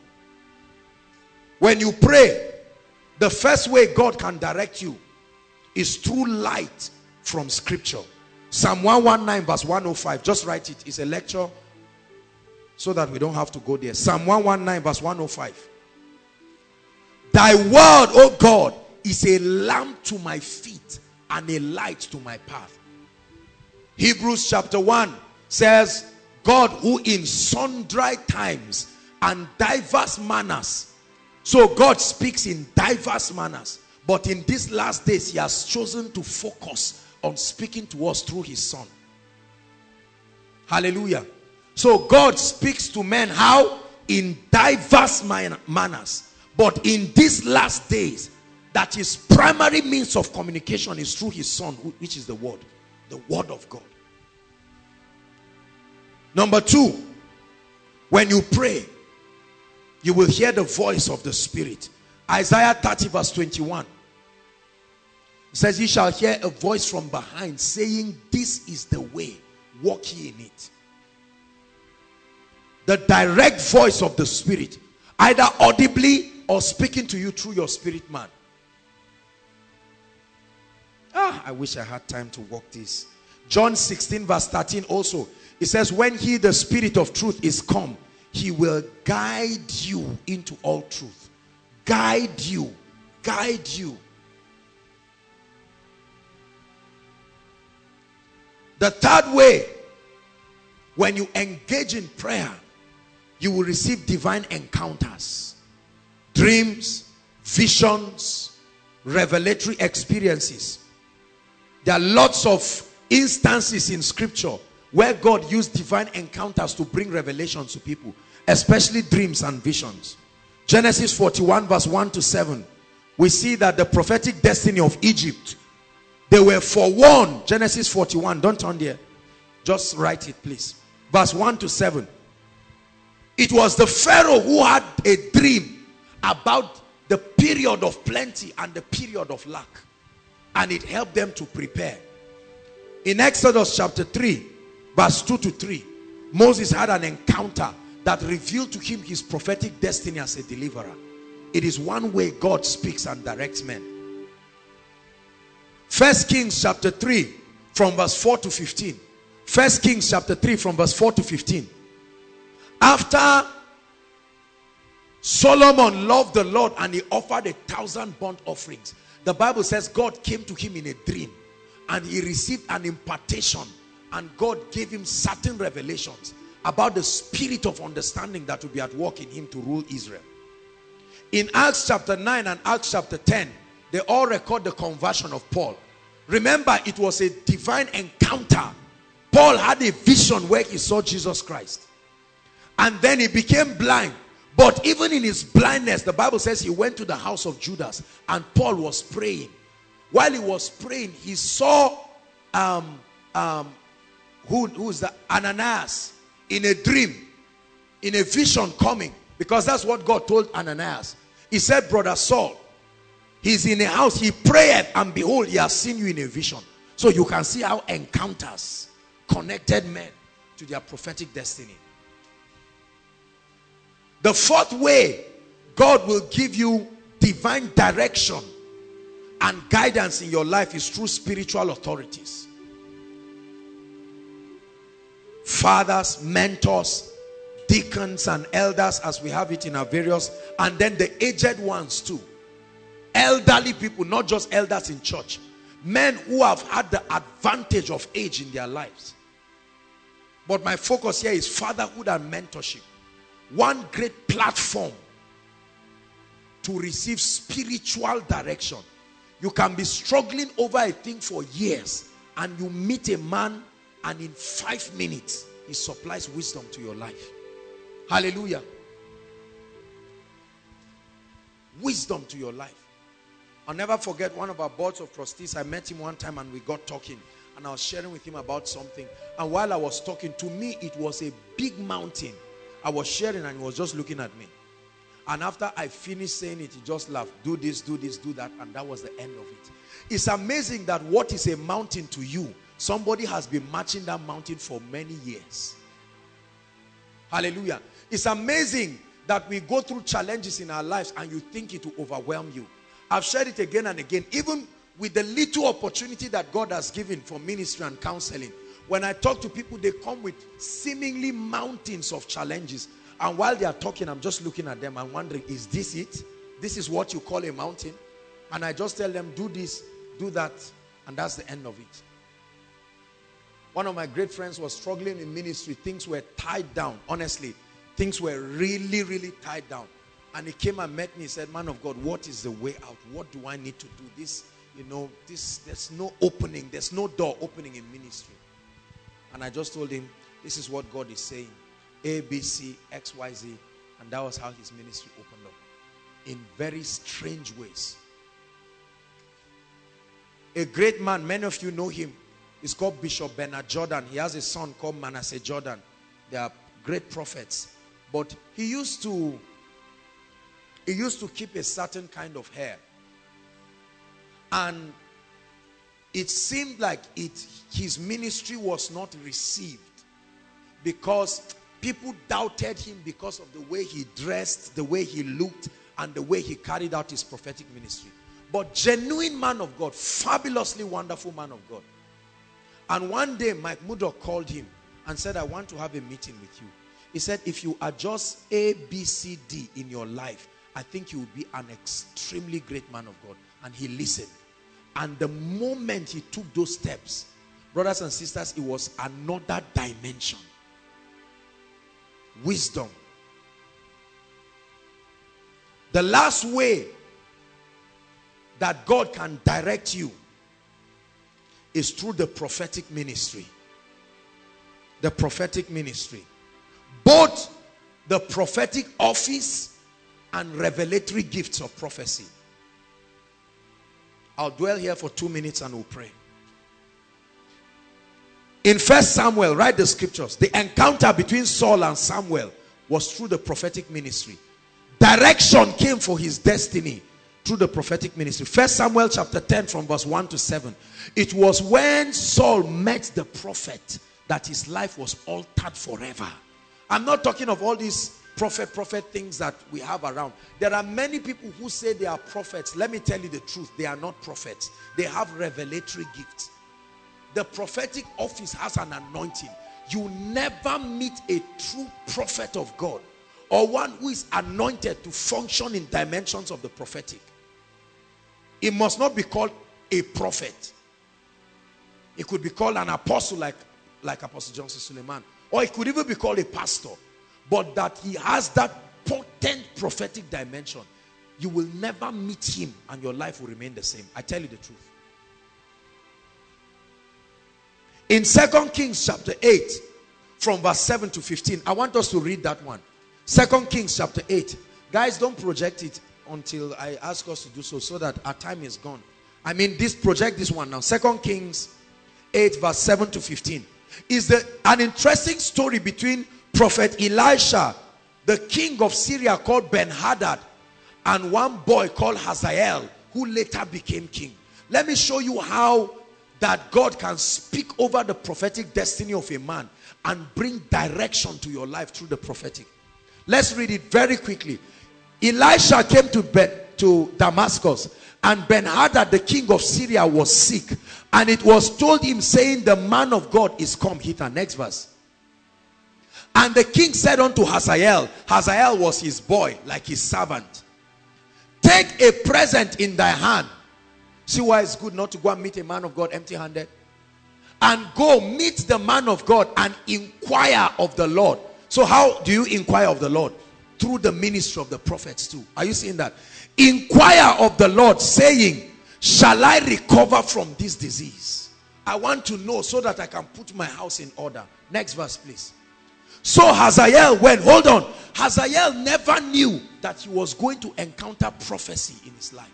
When you pray, the first way God can direct you is through light from scripture. Psalm one nineteen verse one oh five. Just write it. It's a lecture so that we don't have to go there. Psalm one nineteen verse one oh five. Thy word, O God, is a lamp to my feet and a light to my path. Hebrews chapter one says, God who in sundry times and diverse manners. So God speaks in diverse manners. But in these last days, he has chosen to focus on speaking to us through his son. Hallelujah. So God speaks to men how? In diverse man manners. But in these last days, that his primary means of communication is through his son, which is the word. The word of God. Number two, When you pray, you will hear the voice of the Spirit. Isaiah thirty verse twenty-one. It says, "Ye shall hear a voice from behind saying, this is the way, walk ye in it." The direct voice of the Spirit, either audibly or speaking to you through your spirit man. Ah, I wish I had time to walk this. John sixteen verse thirteen also. It says, "When he, the Spirit of truth, is come, he will guide you into all truth." Guide you. Guide you. The third way, when you engage in prayer, you will receive divine encounters. Dreams, visions, revelatory experiences. There are lots of instances in scripture where God used divine encounters to bring revelations to people, especially dreams and visions. Genesis forty-one verse one to seven, we see that the prophetic destiny of Egypt, they were forewarned. Genesis forty-one, don't turn there, just write it please. Verse one to seven. It was the Pharaoh who had a dream about the period of plenty and the period of lack, and it helped them to prepare. In Exodus chapter three verse two to three, Moses had an encounter that revealed to him his prophetic destiny as a deliverer. It is one way God speaks and directs men. First Kings chapter three from verse four to fifteen. First Kings chapter three from verse four to fifteen. After Solomon loved the Lord and he offered a thousand burnt offerings, the Bible says God came to him in a dream and he received an impartation, and God gave him certain revelations about the spirit of understanding that would be at work in him to rule Israel. In Acts chapter nine and Acts chapter ten, they all record the conversion of Paul. Remember, it was a divine encounter. Paul had a vision where he saw Jesus Christ. And then he became blind. But even in his blindness, the Bible says he went to the house of Judas, and Paul was praying. While he was praying, he saw um, um, Who, who is the Ananias in a dream, in a vision coming, because that's what God told Ananias. He said, "Brother Saul, he's in a house, he prayed, and behold, he has seen you in a vision." So you can see how encounters connected men to their prophetic destiny. The fourth way God will give you divine direction and guidance in your life is through spiritual authorities. Fathers, mentors, deacons and elders, as we have it in our various, and then the aged ones too. Elderly people, not just elders in church. Men who have had the advantage of age in their lives. But my focus here is fatherhood and mentorship. One great platform to receive spiritual direction. You can be struggling over a thing for years, and you meet a man, and in five minutes, he supplies wisdom to your life. Hallelujah. Wisdom to your life. I'll never forget one of our boards of trustees. I met him one time and we got talking. And I was sharing with him about something. And while I was talking, to me, it was a big mountain. I was sharing and he was just looking at me. And after I finished saying it, he just laughed. Do this, do this, do that. And that was the end of it. It's amazing that what is a mountain to you, somebody has been marching that mountain for many years. Hallelujah. It's amazing that we go through challenges in our lives and you think it will overwhelm you. I've shared it again and again. Even with the little opportunity that God has given for ministry and counseling, when I talk to people, they come with seemingly mountains of challenges. And while they are talking, I'm just looking at them and wondering, is this it? This is what you call a mountain? And I just tell them, do this, do that, and that's the end of it. One of my great friends was struggling in ministry. Things were tied down. Honestly, things were really, really tied down. And he came and met me. He said, "Man of God, what is the way out? What do I need to do? This, you know, this, there's no opening. There's no door opening in ministry." And I just told him, this is what God is saying. A, B, C, X, Y, Z. And that was how his ministry opened up. In very strange ways. A great man, many of you know him. He's called Bishop Ben Hadad. He has a son called Manasseh Jordan. They are great prophets. But he used to, he used to keep a certain kind of hair. And it seemed like it, his ministry was not received because people doubted him because of the way he dressed, the way he looked, and the way he carried out his prophetic ministry. But genuine man of God, fabulously wonderful man of God. And one day, Mike Mudok called him and said, I want to have a meeting with you. He said, if you adjust A, B, C, D in your life, I think you will be an extremely great man of God. And he listened. And the moment he took those steps, brothers and sisters, it was another dimension. Wisdom. The last way that God can direct you is through the prophetic ministry. The prophetic ministry. Both the prophetic office and revelatory gifts of prophecy. I'll dwell here for two minutes and we'll pray. In First Samuel, write the scriptures. The encounter between Saul and Samuel was through the prophetic ministry. Direction came for his destiny through the prophetic ministry. First Samuel chapter ten from verse one to seven. It was when Saul met the prophet that his life was altered forever. I'm not talking of all these prophet, prophet things that we have around. There are many people who say they are prophets. Let me tell you the truth. They are not prophets. They have revelatory gifts. The prophetic office has an anointing. You never meet a true prophet of God or one who is anointed to function in dimensions of the prophetic. It must not be called a prophet. It could be called an apostle like, like Apostle Johnson Suleiman. Or it could even be called a pastor. But that he has that potent prophetic dimension. You will never meet him and your life will remain the same. I tell you the truth. In Second Kings chapter eight, from verse seven to fifteen, I want us to read that one. Second Kings chapter eight. Guys, don't project it until I ask us to do so, so that our time is gone. I mean, this project this one now. Second Kings eight, verse seven to fifteen. Is the, an interesting story between Prophet Elisha, the king of Syria called Ben Hadad, and one boy called Hazael, who later became king. Let me show you how that God can speak over the prophetic destiny of a man and bring direction to your life through the prophetic. Let's read it very quickly. Elisha came to, ben, to Damascus, and Ben Hadad, the king of Syria, was sick. And it was told him, saying, the man of God is come hither. Next verse. And the king said unto Hazael, Hazael was his boy, like his servant, take a present in thy hand. See why it's good not to go and meet a man of God empty-handed. And go meet the man of God and inquire of the Lord. So how do you inquire of the Lord? Through the ministry of the prophets too. Are you seeing that? Inquire of the Lord, saying, shall I recover from this disease? I want to know so that I can put my house in order. Next verse, please. So Hazael went. Hold on. Hazael never knew that he was going to encounter prophecy in his life.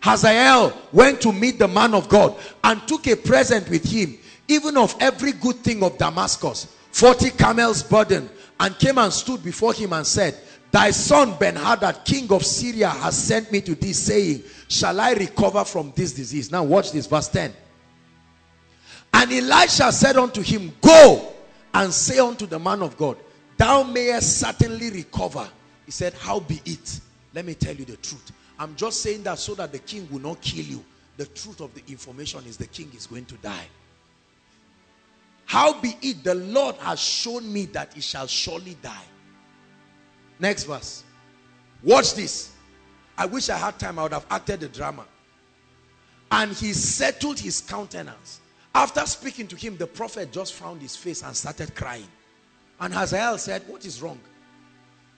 Hazael went to meet the man of God and took a present with him, even of every good thing of Damascus, forty camels burden, and came and stood before him and said, thy son Ben-Hadad, king of Syria, has sent me to thee, saying, shall I recover from this disease? Now watch this, verse ten. And Elisha said unto him, go and say unto the man of God, thou mayest certainly recover. He said, how be it? Let me tell you the truth. I'm just saying that so that the king will not kill you. The truth of the information is the king is going to die. How be it? The Lord has shown me that he shall surely die. Next verse. Watch this. I wish I had time. I would have acted the drama. And he settled his countenance. After speaking to him, the prophet just found his face and started crying. And Hazael said, what is wrong?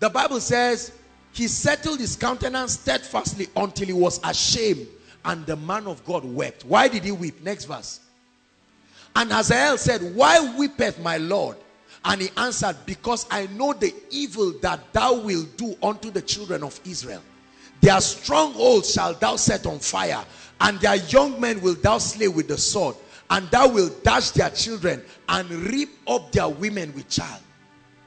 The Bible says, he settled his countenance steadfastly until he was ashamed. And the man of God wept. Why did he weep? Next verse. And Hazael said, why weepeth my Lord? And he answered, because I know the evil that thou wilt do unto the children of Israel. Their strongholds shall thou set on fire, and their young men will thou slay with the sword. And thou wilt dash their children and reap up their women with child.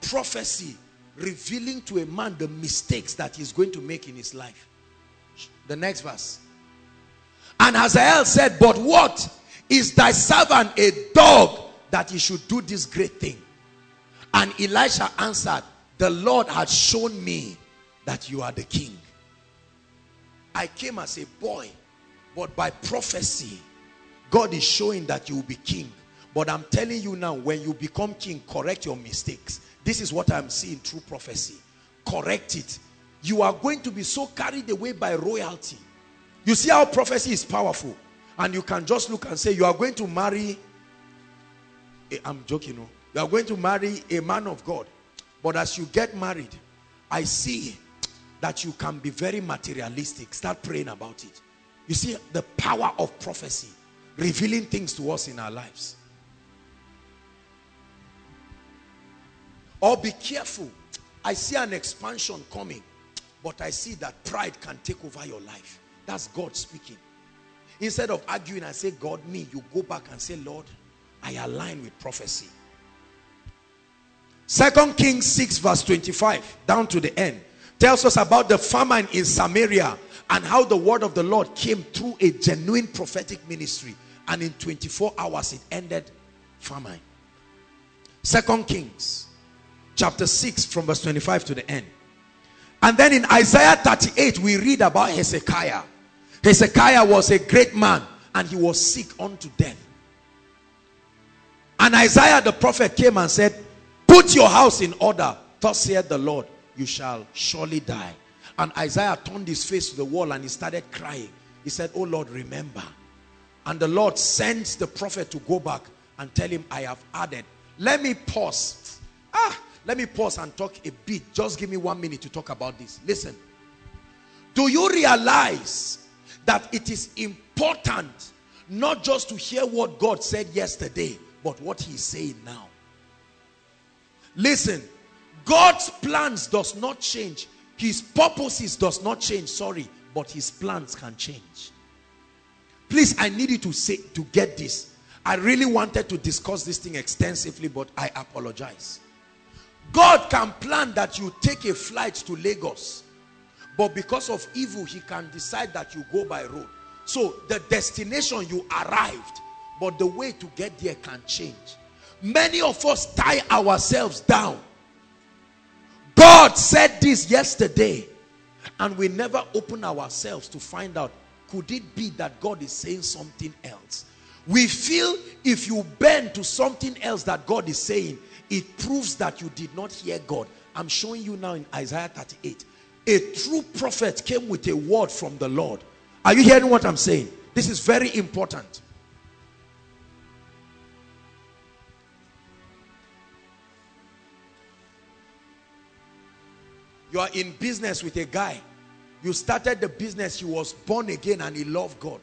Prophecy revealing to a man the mistakes that he's going to make in his life. The next verse. And Hazael said, but what? Is thy servant a dog that he should do this great thing? And Elisha answered, the Lord had shown me that you are the king. I came as a boy, but by prophecy, God is showing that you will be king. But I'm telling you now, when you become king, correct your mistakes. This is what I'm seeing through prophecy. Correct it. You are going to be so carried away by royalty. You see how prophecy is powerful. And you can just look and say, you are going to marry, a, I'm joking, no? You are going to marry a man of God. But as you get married, I see that you can be very materialistic. Start praying about it. You see the power of prophecy, revealing things to us in our lives. Or be careful. I see an expansion coming, but I see that pride can take over your life. That's God speaking. Instead of arguing and say, God, me, you go back and say, Lord, I align with prophecy. Second Kings six verse twenty-five, down to the end, tells us about the famine in Samaria and how the word of the Lord came through a genuine prophetic ministry. And in twenty-four hours, it ended famine. Second Kings chapter six from verse twenty-five to the end. And then in Isaiah thirty-eight, we read about Hezekiah. Hezekiah was a great man and he was sick unto death. And Isaiah the prophet came and said, put your house in order, thus saith the Lord, you shall surely die. And Isaiah turned his face to the wall and he started crying. He said, oh Lord, remember. And the Lord sends the prophet to go back and tell him, I have added. Let me pause. Ah, let me pause and talk a bit. Just give me one minute to talk about this. Listen. Do you realize that it is important not just to hear what God said yesterday, but what he's saying now? Listen, God's plans does not change. His purposes does not change, sorry, but his plans can change. Please, I need you to say, to get this. I really wanted to discuss this thing extensively, but I apologize. God can plan that you take a flight to Lagos, but because of evil, he can decide that you go by road. So the destination, you arrived, but the way to get there can change. Many of us tie ourselves down. God said this yesterday, and we never open ourselves to find out, could it be that God is saying something else? We feel if you bend to something else that God is saying, it proves that you did not hear God. I'm showing you now in Isaiah thirty-eight. A true prophet came with a word from the Lord. Are you hearing what I'm saying? This is very important. You are in business with a guy. You started the business, he was born again and he loved God.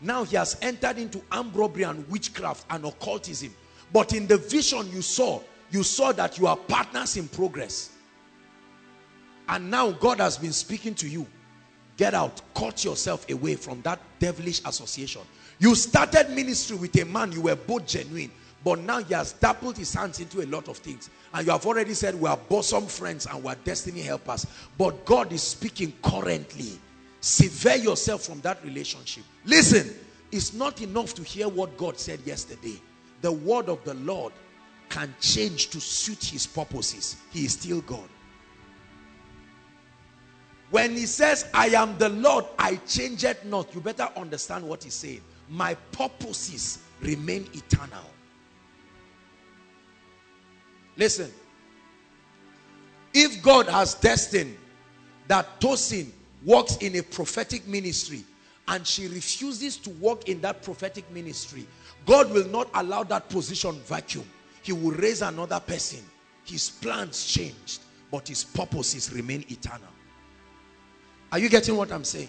Now he has entered into armed robbery and witchcraft and occultism. But in the vision you saw, you saw that you are partners in progress. And now God has been speaking to you. Get out. Cut yourself away from that devilish association. You started ministry with a man. You were both genuine. But now he has dabbled his hands into a lot of things. And you have already said we are bosom friends and we are destiny helpers. But God is speaking currently. Sever yourself from that relationship. Listen, it's not enough to hear what God said yesterday. The word of the Lord can change to suit his purposes. He is still God. When he says, I am the Lord, I change it not. You better understand what he's saying. My purposes remain eternal. Listen. If God has destined that Tosin works in a prophetic ministry and she refuses to work in that prophetic ministry, God will not allow that position vacuum. He will raise another person. His plans changed, but his purposes remain eternal. Are you getting what I'm saying?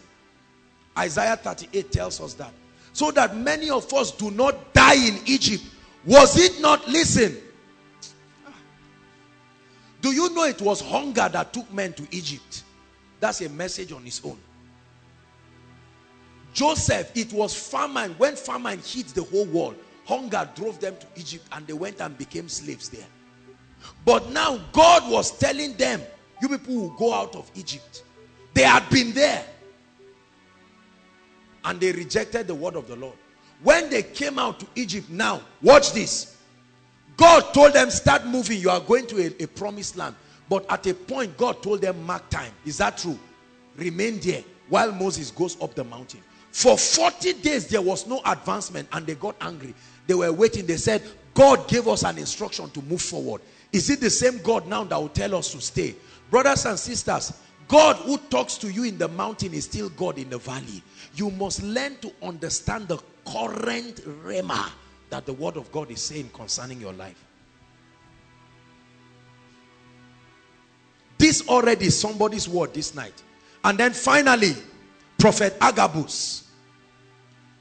Isaiah thirty-eight tells us that. So that many of us do not die in Egypt. Was it not? Listen. Do you know it was hunger that took men to Egypt? That's a message on its own. Joseph, it was famine. When famine hit the whole world, hunger drove them to Egypt and they went and became slaves there. But now God was telling them, you people will go out of Egypt. They had been there. And they rejected the word of the Lord. When they came out to Egypt now, watch this. God told them, start moving. You are going to a, a promised land. But at a point, God told them, mark time. Is that true? Remain there while Moses goes up the mountain. For forty days, there was no advancement and they got angry. They were waiting. They said, God gave us an instruction to move forward. Is it the same God now that will tell us to stay? Brothers and sisters, God who talks to you in the mountain is still God in the valley. You must learn to understand the current rhema that the word of God is saying concerning your life. This already is somebody's word this night. And then finally, Prophet Agabus.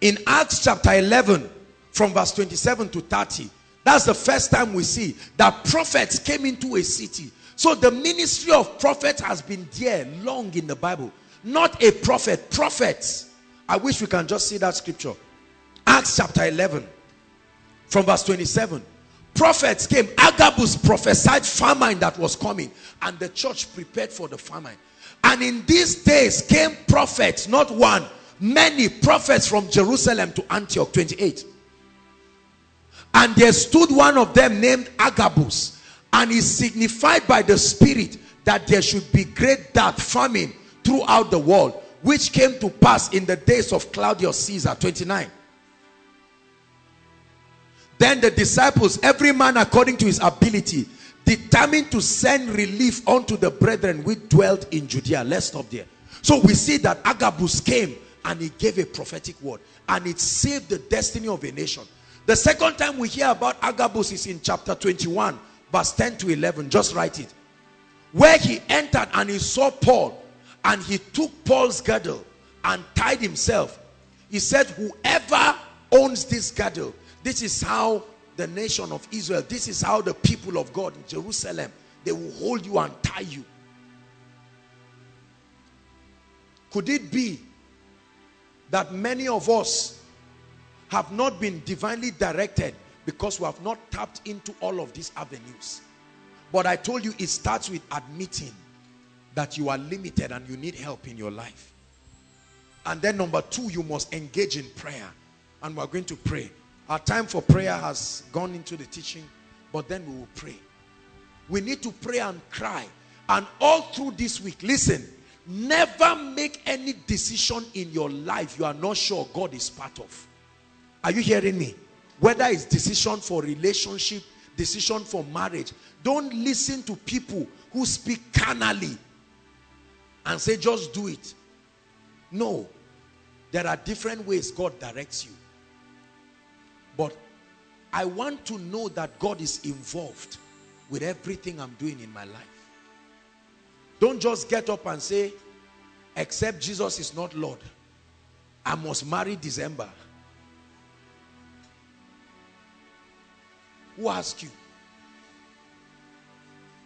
In Acts chapter eleven, from verse twenty-seven to thirty, that's the first time we see that prophets came into a city. So the ministry of prophets has been there long in the Bible. Not a prophet, prophets. I wish we can just see that scripture. Acts chapter eleven, from verse twenty-seven. Prophets came. Agabus prophesied famine that was coming, and the church prepared for the famine. And in these days came prophets, not one, many prophets from Jerusalem to Antioch. Twenty-eight. And there stood one of them named Agabus, and he signified by the Spirit that there should be great dearth, famine throughout the world, which came to pass in the days of Claudius Caesar. Twenty-nine. Then the disciples, every man according to his ability, determined to send relief unto the brethren which dwelt in Judea. Let's stop there. So we see that Agabus came and he gave a prophetic word, and it saved the destiny of a nation. The second time we hear about Agabus is in chapter twenty-one, verse ten to eleven. Just write it. Where he entered and he saw Paul, and he took Paul's girdle and tied himself. He said, whoever owns this girdle, this is how the nation of Israel, this is how the people of God in Jerusalem, they will hold you and tie you. Could it be that many of us have not been divinely directed because we have not tapped into all of these avenues? But I told you, it starts with admitting that you are limited and you need help in your life. And then number two, you must engage in prayer. And we're going to pray. Our time for prayer has gone into the teaching, but then we will pray. We need to pray and cry. And all through this week, listen, never make any decision in your life you are not sure God is part of. Are you hearing me? Whether it's decision for relationship, decision for marriage, don't listen to people who speak carnally and say, just do it. No, there are different ways God directs you. But I want to know that God is involved with everything I'm doing in my life. Don't just get up and say, except Jesus is not Lord, I must marry December. Who asked you?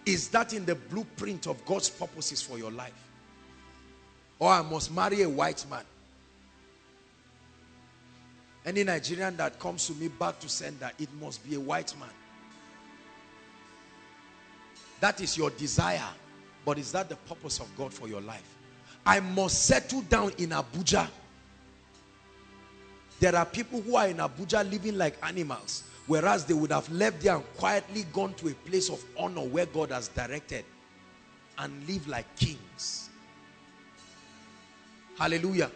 Is that in the blueprint of God's purposes for your life? Or I must marry a white man. Any Nigerian that comes to me back to sender, it must be a white man. That is your desire, but is that the purpose of God for your life? I must settle down in Abuja. There are people who are in Abuja living like animals, whereas they would have left there and quietly gone to a place of honor where God has directed and live like kings. Hallelujah.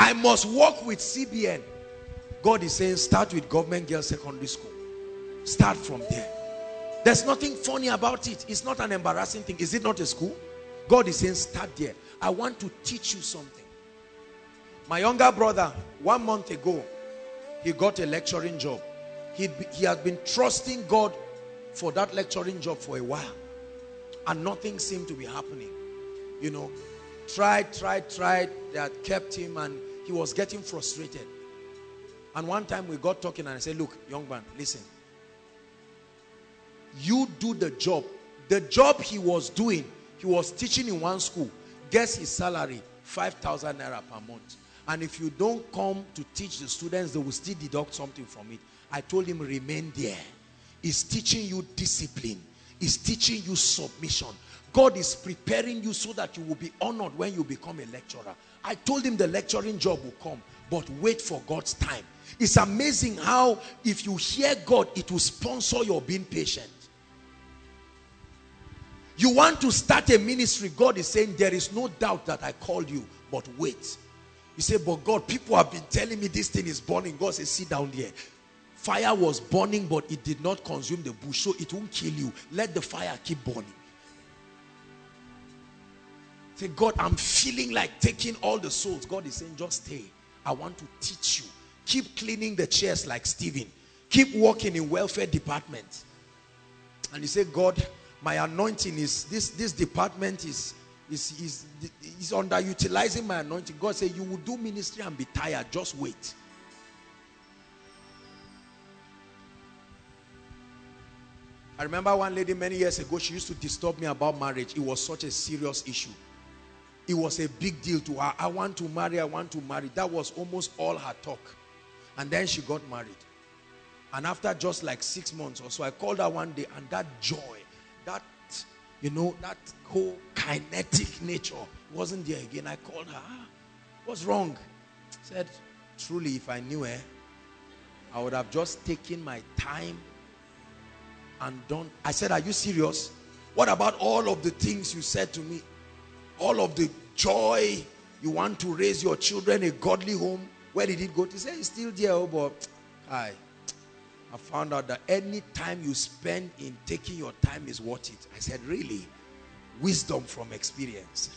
I must work with C B N. God is saying, start with government girls secondary school. Start from there. There's nothing funny about it. It's not an embarrassing thing. Is it not a school? God is saying, start there. I want to teach you something. My younger brother, one month ago, he got a lecturing job. He, he had been trusting God for that lecturing job for a while. And nothing seemed to be happening. You know, tried, tried, tried. They had kept him and he was getting frustrated. And one time we got talking and I said, look, young man, listen. You do the job. The job he was doing, he was teaching in one school. Guess his salary, five thousand naira per month. And if you don't come to teach the students, they will still deduct something from it. I told him, remain there. He's teaching you discipline. He's teaching you submission. God is preparing you so that you will be honored when you become a lecturer. I told him the lecturing job will come, but wait for God's time. It's amazing how if you hear God, it will sponsor your being patient. You want to start a ministry, God is saying, there is no doubt that I called you, but wait. You say, but God, people have been telling me this thing is burning. God says, sit down there. Fire was burning, but it did not consume the bush, so it won't kill you. Let the fire keep burning. Say, God, I'm feeling like taking all the souls. God is saying, just stay. I want to teach you. Keep cleaning the chairs like Stephen. Keep working in welfare department. And you say, God, my anointing is, this, this department is, is, is, is underutilizing my anointing. God said, you will do ministry and be tired. Just wait. I remember one lady many years ago, she used to disturb me about marriage. It was such a serious issue. It was a big deal to her. I want to marry, I want to marry. That was almost all her talk. And then she got married. And after just like six months or so, I called her one day, and that joy, that, you know, that whole kinetic nature wasn't there again. I called her. Ah, what's wrong? Said, truly, if I knew her, I would have just taken my time and done. I said, are you serious? What about all of the things you said to me? All of the joy, you want to raise your children a godly home. Where did it go? He said, it's still there, but I, I found out that any time you spend in taking your time is worth it. I said, really? Wisdom from experience.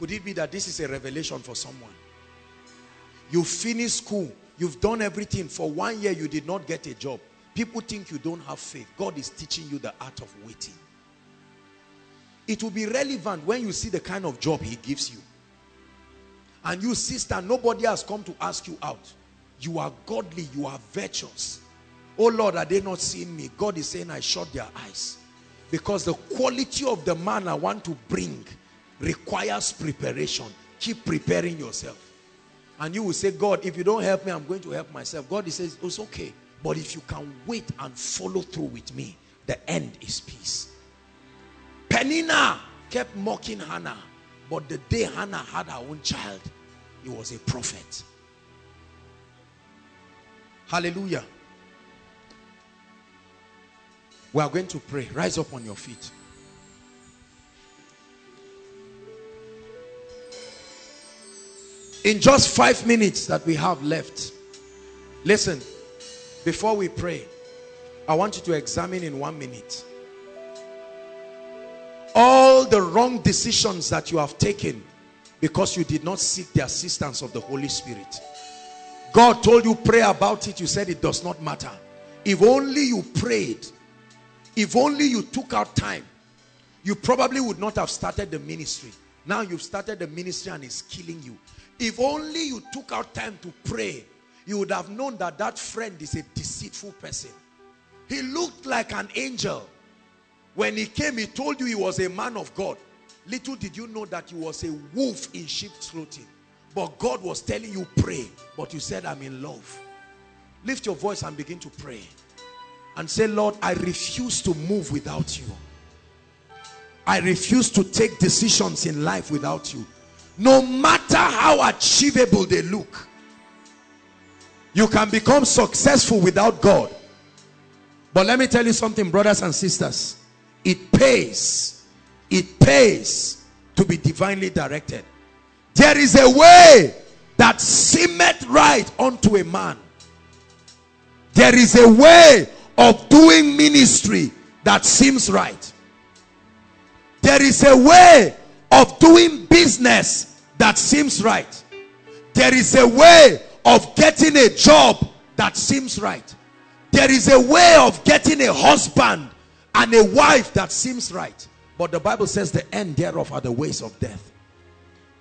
Could it be that this is a revelation for someone? You finish school, you've done everything. For one year, you did not get a job. People think you don't have faith. God is teaching you the art of waiting. It will be relevant when you see the kind of job he gives you. And you, sister, nobody has come to ask you out. You are godly. You are virtuous. Oh Lord, are they not seeing me? God is saying, I shut their eyes. Because the quality of the man I want to bring requires preparation. Keep preparing yourself. And you will say, God, if you don't help me, I'm going to help myself. God says, it's okay. But if you can wait and follow through with me, the end is peace. Penina kept mocking Hannah, but the day Hannah had her own child, he was a prophet. Hallelujah. We are going to pray. Rise up on your feet. In just five minutes that we have left, listen, before we pray, I want you to examine in one minute all the wrong decisions that you have taken because you did not seek the assistance of the Holy Spirit. God told you pray about it. You said it does not matter. If only you prayed, if only you took out time, you probably would not have started the ministry. Now you've started the ministry and it's killing you. If only you took out time to pray, you would have known that that friend is a deceitful person. He looked like an angel. When he came, he told you he was a man of God. Little did you know that he was a wolf in sheep's clothing. But God was telling you, pray. But you said, I'm in love. Lift your voice and begin to pray. And say, Lord, I refuse to move without you. I refuse to take decisions in life without you. No matter how achievable they look. You can become successful without God. But let me tell you something, brothers and sisters. It pays. It pays to be divinely directed. There is a way that seemeth right unto a man. There is a way of doing ministry that seems right. There is a way of doing business that seems right. There is a way of getting a job that seems right. There is a way of getting a husband and a wife that seems right. But the Bible says the end thereof are the ways of death.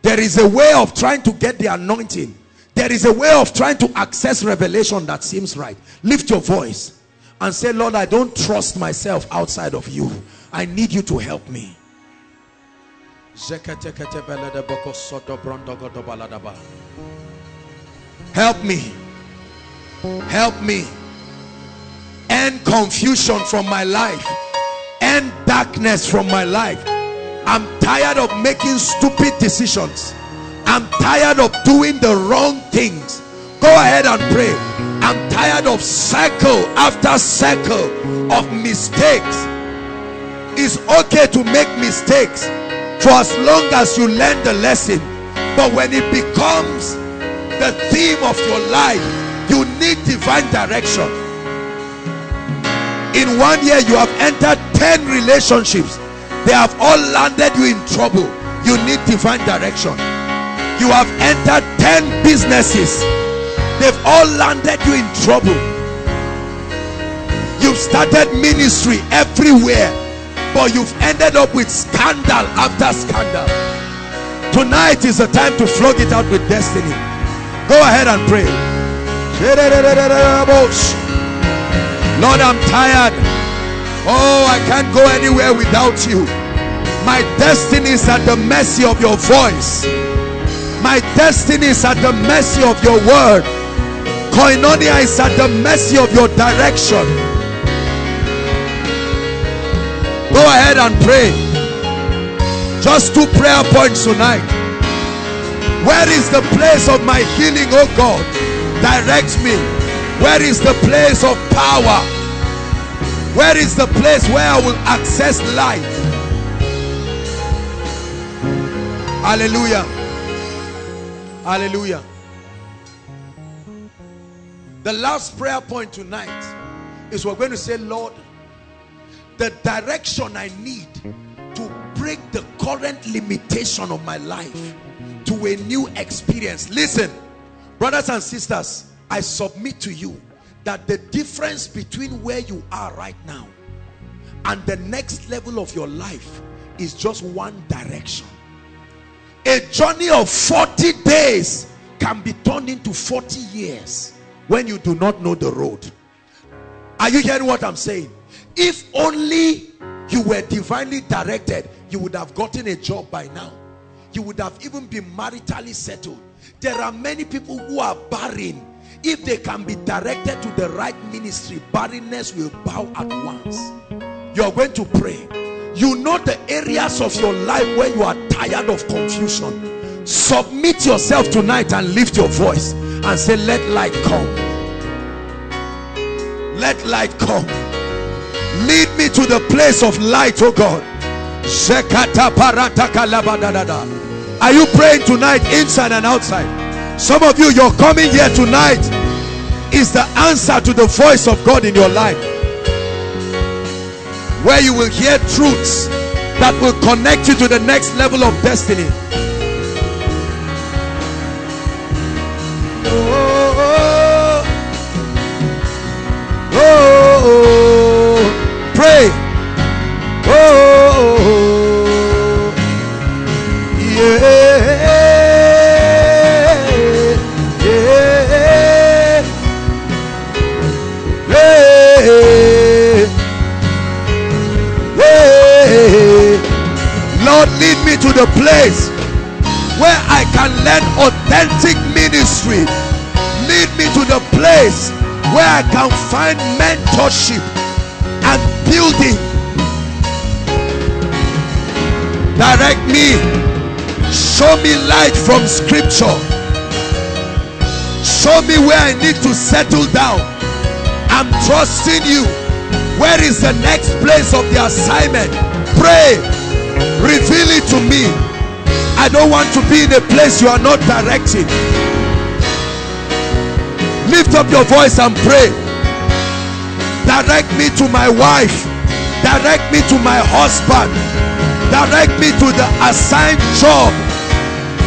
There is a way of trying to get the anointing. There is a way of trying to access revelation that seems right. Lift your voice and say, Lord, I don't trust myself outside of you. I need you to help me. Help me. Help me. End confusion from my life. End darkness from my life. I'm tired of making stupid decisions. I'm tired of doing the wrong things. Go ahead and pray. I'm tired of cycle after cycle of mistakes. It's okay to make mistakes for as long as you learn the lesson. But when it becomes the theme of your life, you need divine direction. In one year, you have entered ten relationships. They have all landed you in trouble. You need divine direction. You have entered ten businesses. They've all landed you in trouble. You've started ministry everywhere, but you've ended up with scandal after scandal. Tonight is the time to flog it out with destiny. Go ahead and pray. Lord, I'm tired. Oh, I can't go anywhere without you. My destiny is at the mercy of your voice. My destiny is at the mercy of your word. Koinonia is at the mercy of your direction. Go ahead and pray. Just two prayer points tonight. Where is the place of my healing, oh God? Direct me. Where is the place of power? Where is the place where I will access life? Hallelujah. Hallelujah. The last prayer point tonight is we're going to say, Lord, the direction I need to break the current limitation of my life to a new experience. Listen, brothers and sisters, I submit to you that the difference between where you are right now and the next level of your life is just one direction. A journey of forty days can be turned into forty years when you do not know the road. Are you hearing what I'm saying? If only you were divinely directed, you would have gotten a job by now. You would have even been maritally settled. There are many people who are barren. If they can be directed to the right ministry, barrenness will bow at once. You are going to pray. You know the areas of your life where you are tired of confusion. Submit yourself tonight and lift your voice and say, let light come. Let light come. Lead me to the place of light, oh God. Are you praying tonight, inside and outside? Some of you, you're coming here tonight is the answer to the voice of God in your life, where you will hear truths that will connect you to the next level of destiny. Oh, oh, oh. Pray. Oh, oh, oh. Yeah, yeah, yeah, yeah. Lord, lead me to the place where I can learn authentic ministry. Lead me to the place where I can find mentorship and building. Direct me. Show me light from scripture. Show me where I need to settle down. I'm trusting you. Where is the next place of the assignment? Pray. Reveal it to me. I don't want to be in a place you are not directing. Lift up your voice and pray. Direct me to my wife. Direct me to my husband. Direct me to the assigned job.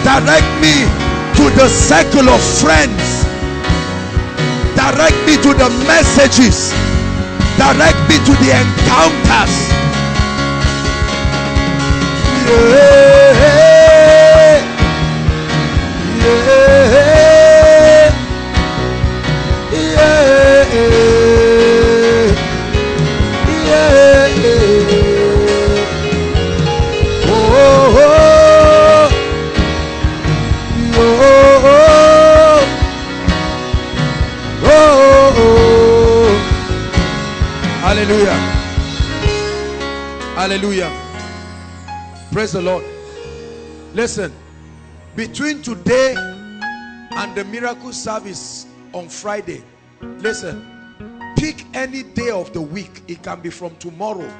Direct me to the circle of friends. Direct me to the messages. Direct me to the encounters. Yeah. Yeah. Oh, Hallelujah. Hallelujah. Praise the Lord. Listen, between today and the miracle service on Friday, listen, pick any day of the week. It can be from tomorrow.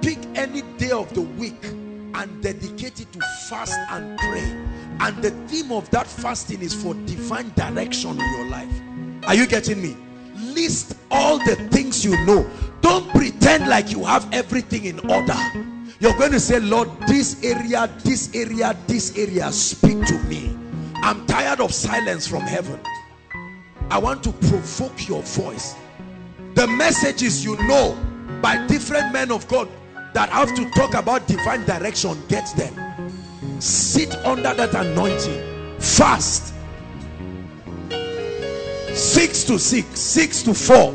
Pick any day of the week and dedicate it to fast and pray. And the theme of that fasting is for divine direction in your life. Are you getting me? List all the things you know. Don't pretend like you have everything in order. You're going to say, Lord, this area, this area, this area, speak to me. I'm tired of silence from heaven. I want to provoke your voice. The messages you know by different men of God that have to talk about divine direction, get them. Sit under that anointing. Fast. Six to six, six to four,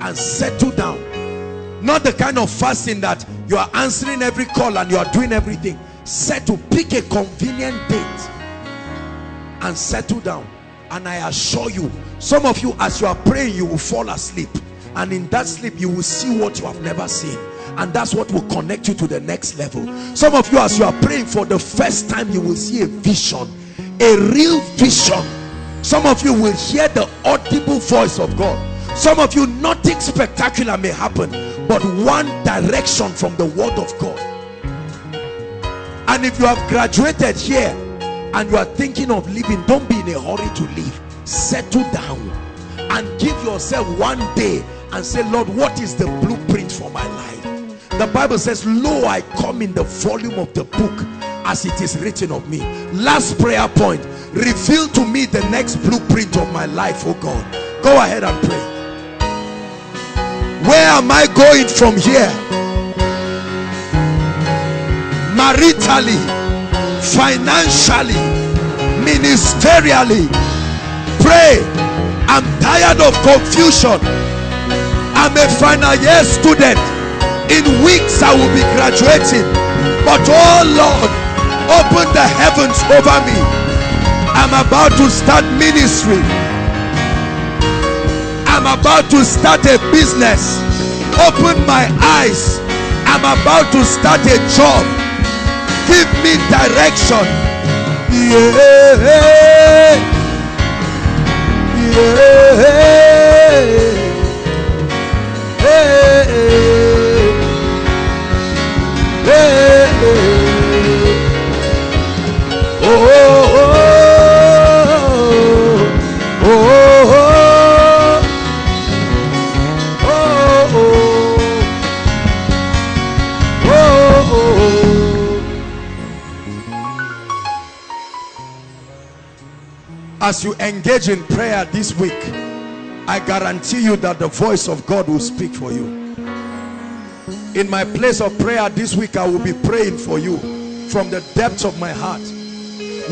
and settle down. Not the kind of fasting that you are answering every call and you are doing everything. Settle, pick a convenient date and settle down. And I assure you, some of you, as you are praying, you will fall asleep. And in that sleep, you will see what you have never seen. And that's what will connect you to the next level. Some of you, as you are praying for the first time, you will see a vision, a real vision. Some of you will hear the audible voice of God. Some of you, nothing spectacular may happen, but one direction from the word of God. And if you have graduated here and you are thinking of leaving, don't be in a hurry to leave. Settle down and give yourself one day and say, Lord, what is the blueprint for my life? The Bible says, lo, I come in the volume of the book as it is written of me. Last prayer point. Reveal to me the next blueprint of my life, oh God. Go ahead and pray. Where am I going from here? Maritally, financially, ministerially. Pray. I'm tired of confusion. I'm a final year student. In weeks I will be graduating. But oh Lord, open the heavens over me. I'm about to start ministry. I'm about to start a business. Open my eyes. I'm about to start a job. Give me direction. Yeah. Yeah. Yeah. Yeah. Oh. As you engage in prayer this week, I guarantee you that the voice of God will speak for you. In my place of prayer this week, I will be praying for you from the depths of my heart.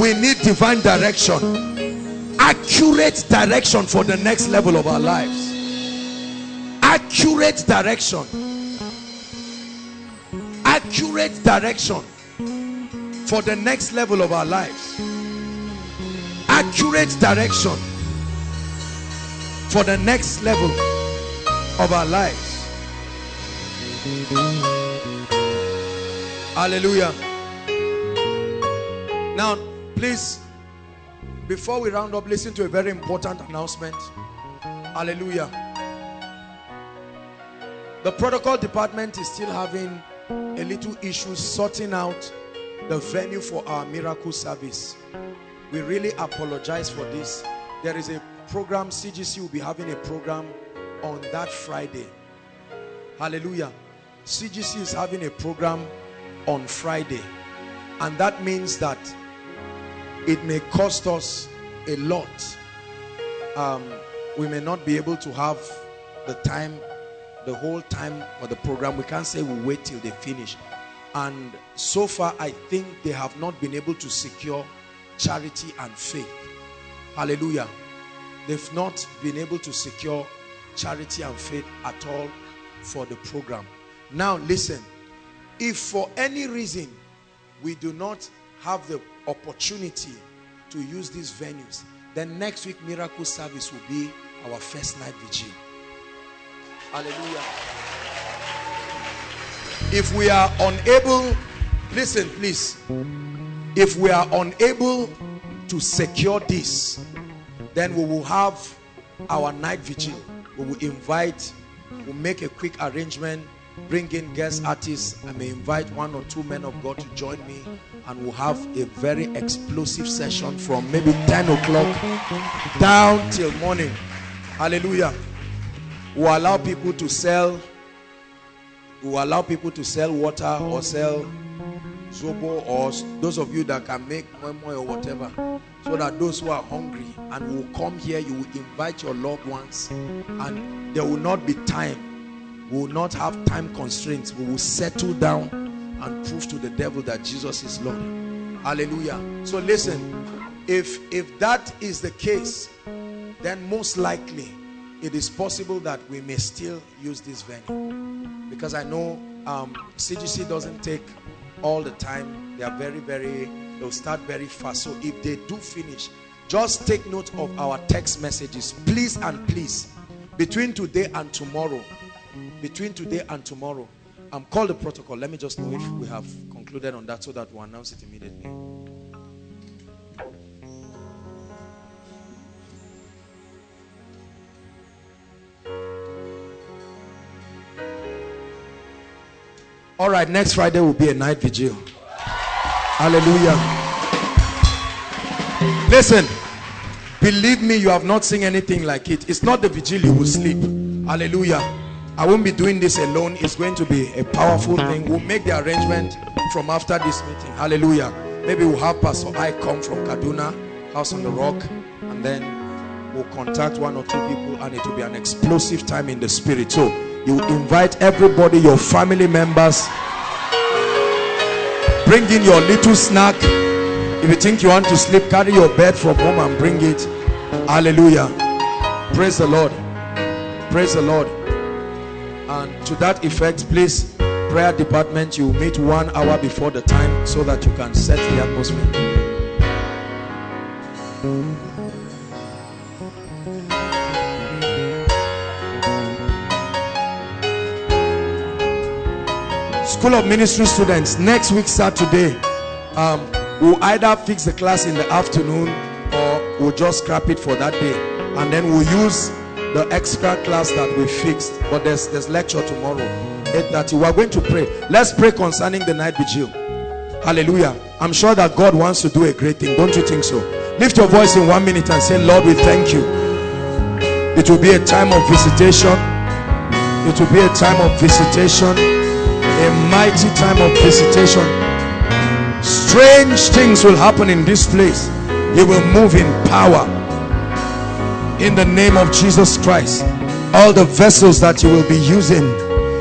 We need divine direction. Accurate direction for the next level of our lives. Accurate direction. Accurate direction for the next level of our lives. Accurate direction for the next level of our lives. Hallelujah. Now, please, before we round up, listen to a very important announcement. Hallelujah. The protocol department is still having a little issue sorting out the venue for our miracle service. We really apologize for this. There is a program, C G C will be having a program on that Friday. Hallelujah. C G C is having a program on Friday. And that means that it may cost us a lot. Um, we may not be able to have the time, the whole time for the program. We can't say we'll wait till they finish. And so far, I think they have not been able to secure charity and faith. Hallelujah. They've not been able to secure charity and faith at all for the program. Now listen, if for any reason we do not have the opportunity to use these venues, then next week miracle service will be our first night vigil. Hallelujah. If we are unable, listen please, if we are unable to secure this, then we will have our night vigil. We will invite, we'll make a quick arrangement, bring in guest artists. I may invite one or two men of God to join me, and we'll have a very explosive session from maybe ten o'clock down till morning. Hallelujah. We'll allow people to sell, we'll allow people to sell water or sell zobo, or those of you that can make moi moi or whatever, so that those who are hungry and will come here, you will invite your loved ones, and there will not be time, we will not have time constraints. We will settle down and prove to the devil that Jesus is Lord. Hallelujah. So listen, if if that is the case, then most likely it is possible that we may still use this venue, because I know um, C G C doesn't take all the time. They are very very they'll start very fast. So if they do finish, just take note of our text messages, please and please. Between today and tomorrow, between today and tomorrow, I'm um, call the protocol. Let me just know if we have concluded on that, so that we'll announce it immediately. All right, next Friday will be a night vigil. Hallelujah. Listen, believe me, you have not seen anything like it. It's not the vigil you will sleep. Hallelujah. I won't be doing this alone. It's going to be a powerful thing. We'll make the arrangement from after this meeting. Hallelujah. Maybe we'll have Pastor Ike come from Kaduna, House on the Rock, and then we'll contact one or two people, and it will be an explosive time in the spirit. So you invite everybody, your family members, bring in your little snack. If you think you want to sleep, carry your bed from home and bring it. Hallelujah. Praise the Lord. Praise the Lord. And to that effect, please, prayer department, you meet one hour before the time, so that you can set the atmosphere. School of Ministry students, next week Saturday, um, we'll either fix the class in the afternoon, or we'll just scrap it for that day, and then we'll use the extra class that we fixed. But there's there's lecture tomorrow, eight thirty. We're going to pray. Let's pray concerning the night vigil. Hallelujah. I'm sure that God wants to do a great thing. Don't you think so? Lift your voice in one minute and say, Lord, we thank you. It will be a time of visitation. It will be a time of visitation. A mighty time of visitation. Strange things will happen in this place. He will move in power. In the name of Jesus Christ, all the vessels that you will be using,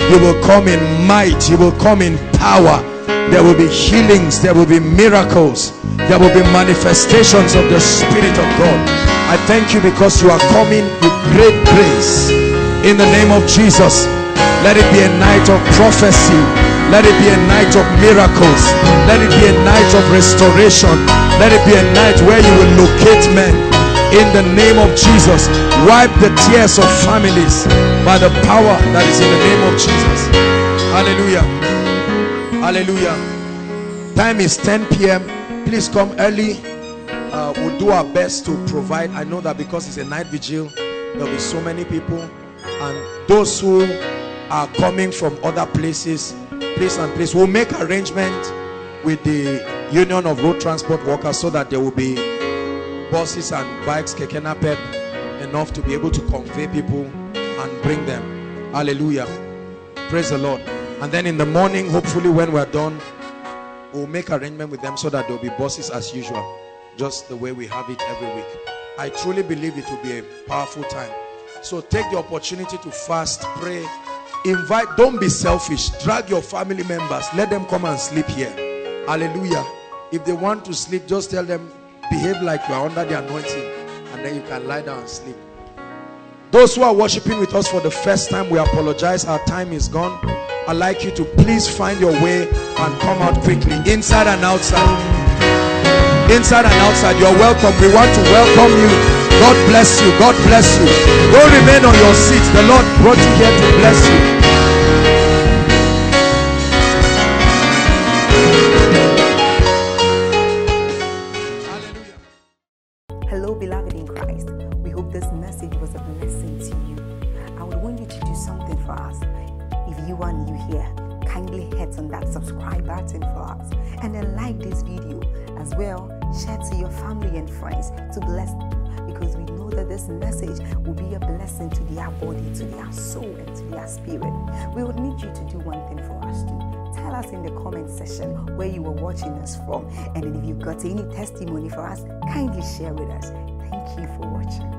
you will come in might, you will come in power. There will be healings, there will be miracles, there will be manifestations of the Spirit of God. I thank you because you are coming with great grace. In the name of Jesus, let it be a night of prophecy. Let it be a night of miracles. Let it be a night of restoration. Let it be a night where you will locate men. In the name of Jesus, wipe the tears of families by the power that is in the name of Jesus. Hallelujah. Hallelujah. Time is ten p m Please come early. Uh, we'll do our best to provide. I know that because it's a night vigil, there'll be so many people, and those who are coming from other places, please and please, we'll make arrangement with the Union of Road Transport Workers, so that there will be buses and bikes, keke napep, enough to be able to convey people and bring them. Hallelujah. Praise the Lord. And then in the morning, hopefully when we're done, we'll make arrangement with them, so that there'll be buses as usual, just the way we have it every week. I truly believe it will be a powerful time. So take the opportunity to fast, pray, invite. Don't be selfish. Drag your family members. Let them come and sleep here. Hallelujah. If they want to sleep, just tell them, behave like you are under the anointing, and then you can lie down and sleep. Those who are worshiping with us for the first time, we apologize. Our time is gone. I'd like you to please find your way and come out quickly, inside and outside, inside and outside. You're welcome. We want to welcome you. God bless you. God bless you. Don't remain on your seats. The Lord brought you here to bless you. a blessing to you. I would want you to do something for us. If you are new here, kindly hit on that subscribe button for us, and then like this video as well. Share to your family and friends to bless them, because we know that this message will be a blessing to their body, to their soul, and to their spirit. We would need you to do one thing for us too. Tell us in the comment section where you were watching us from, and if you've got any testimony for us, kindly share with us. Thank you for watching.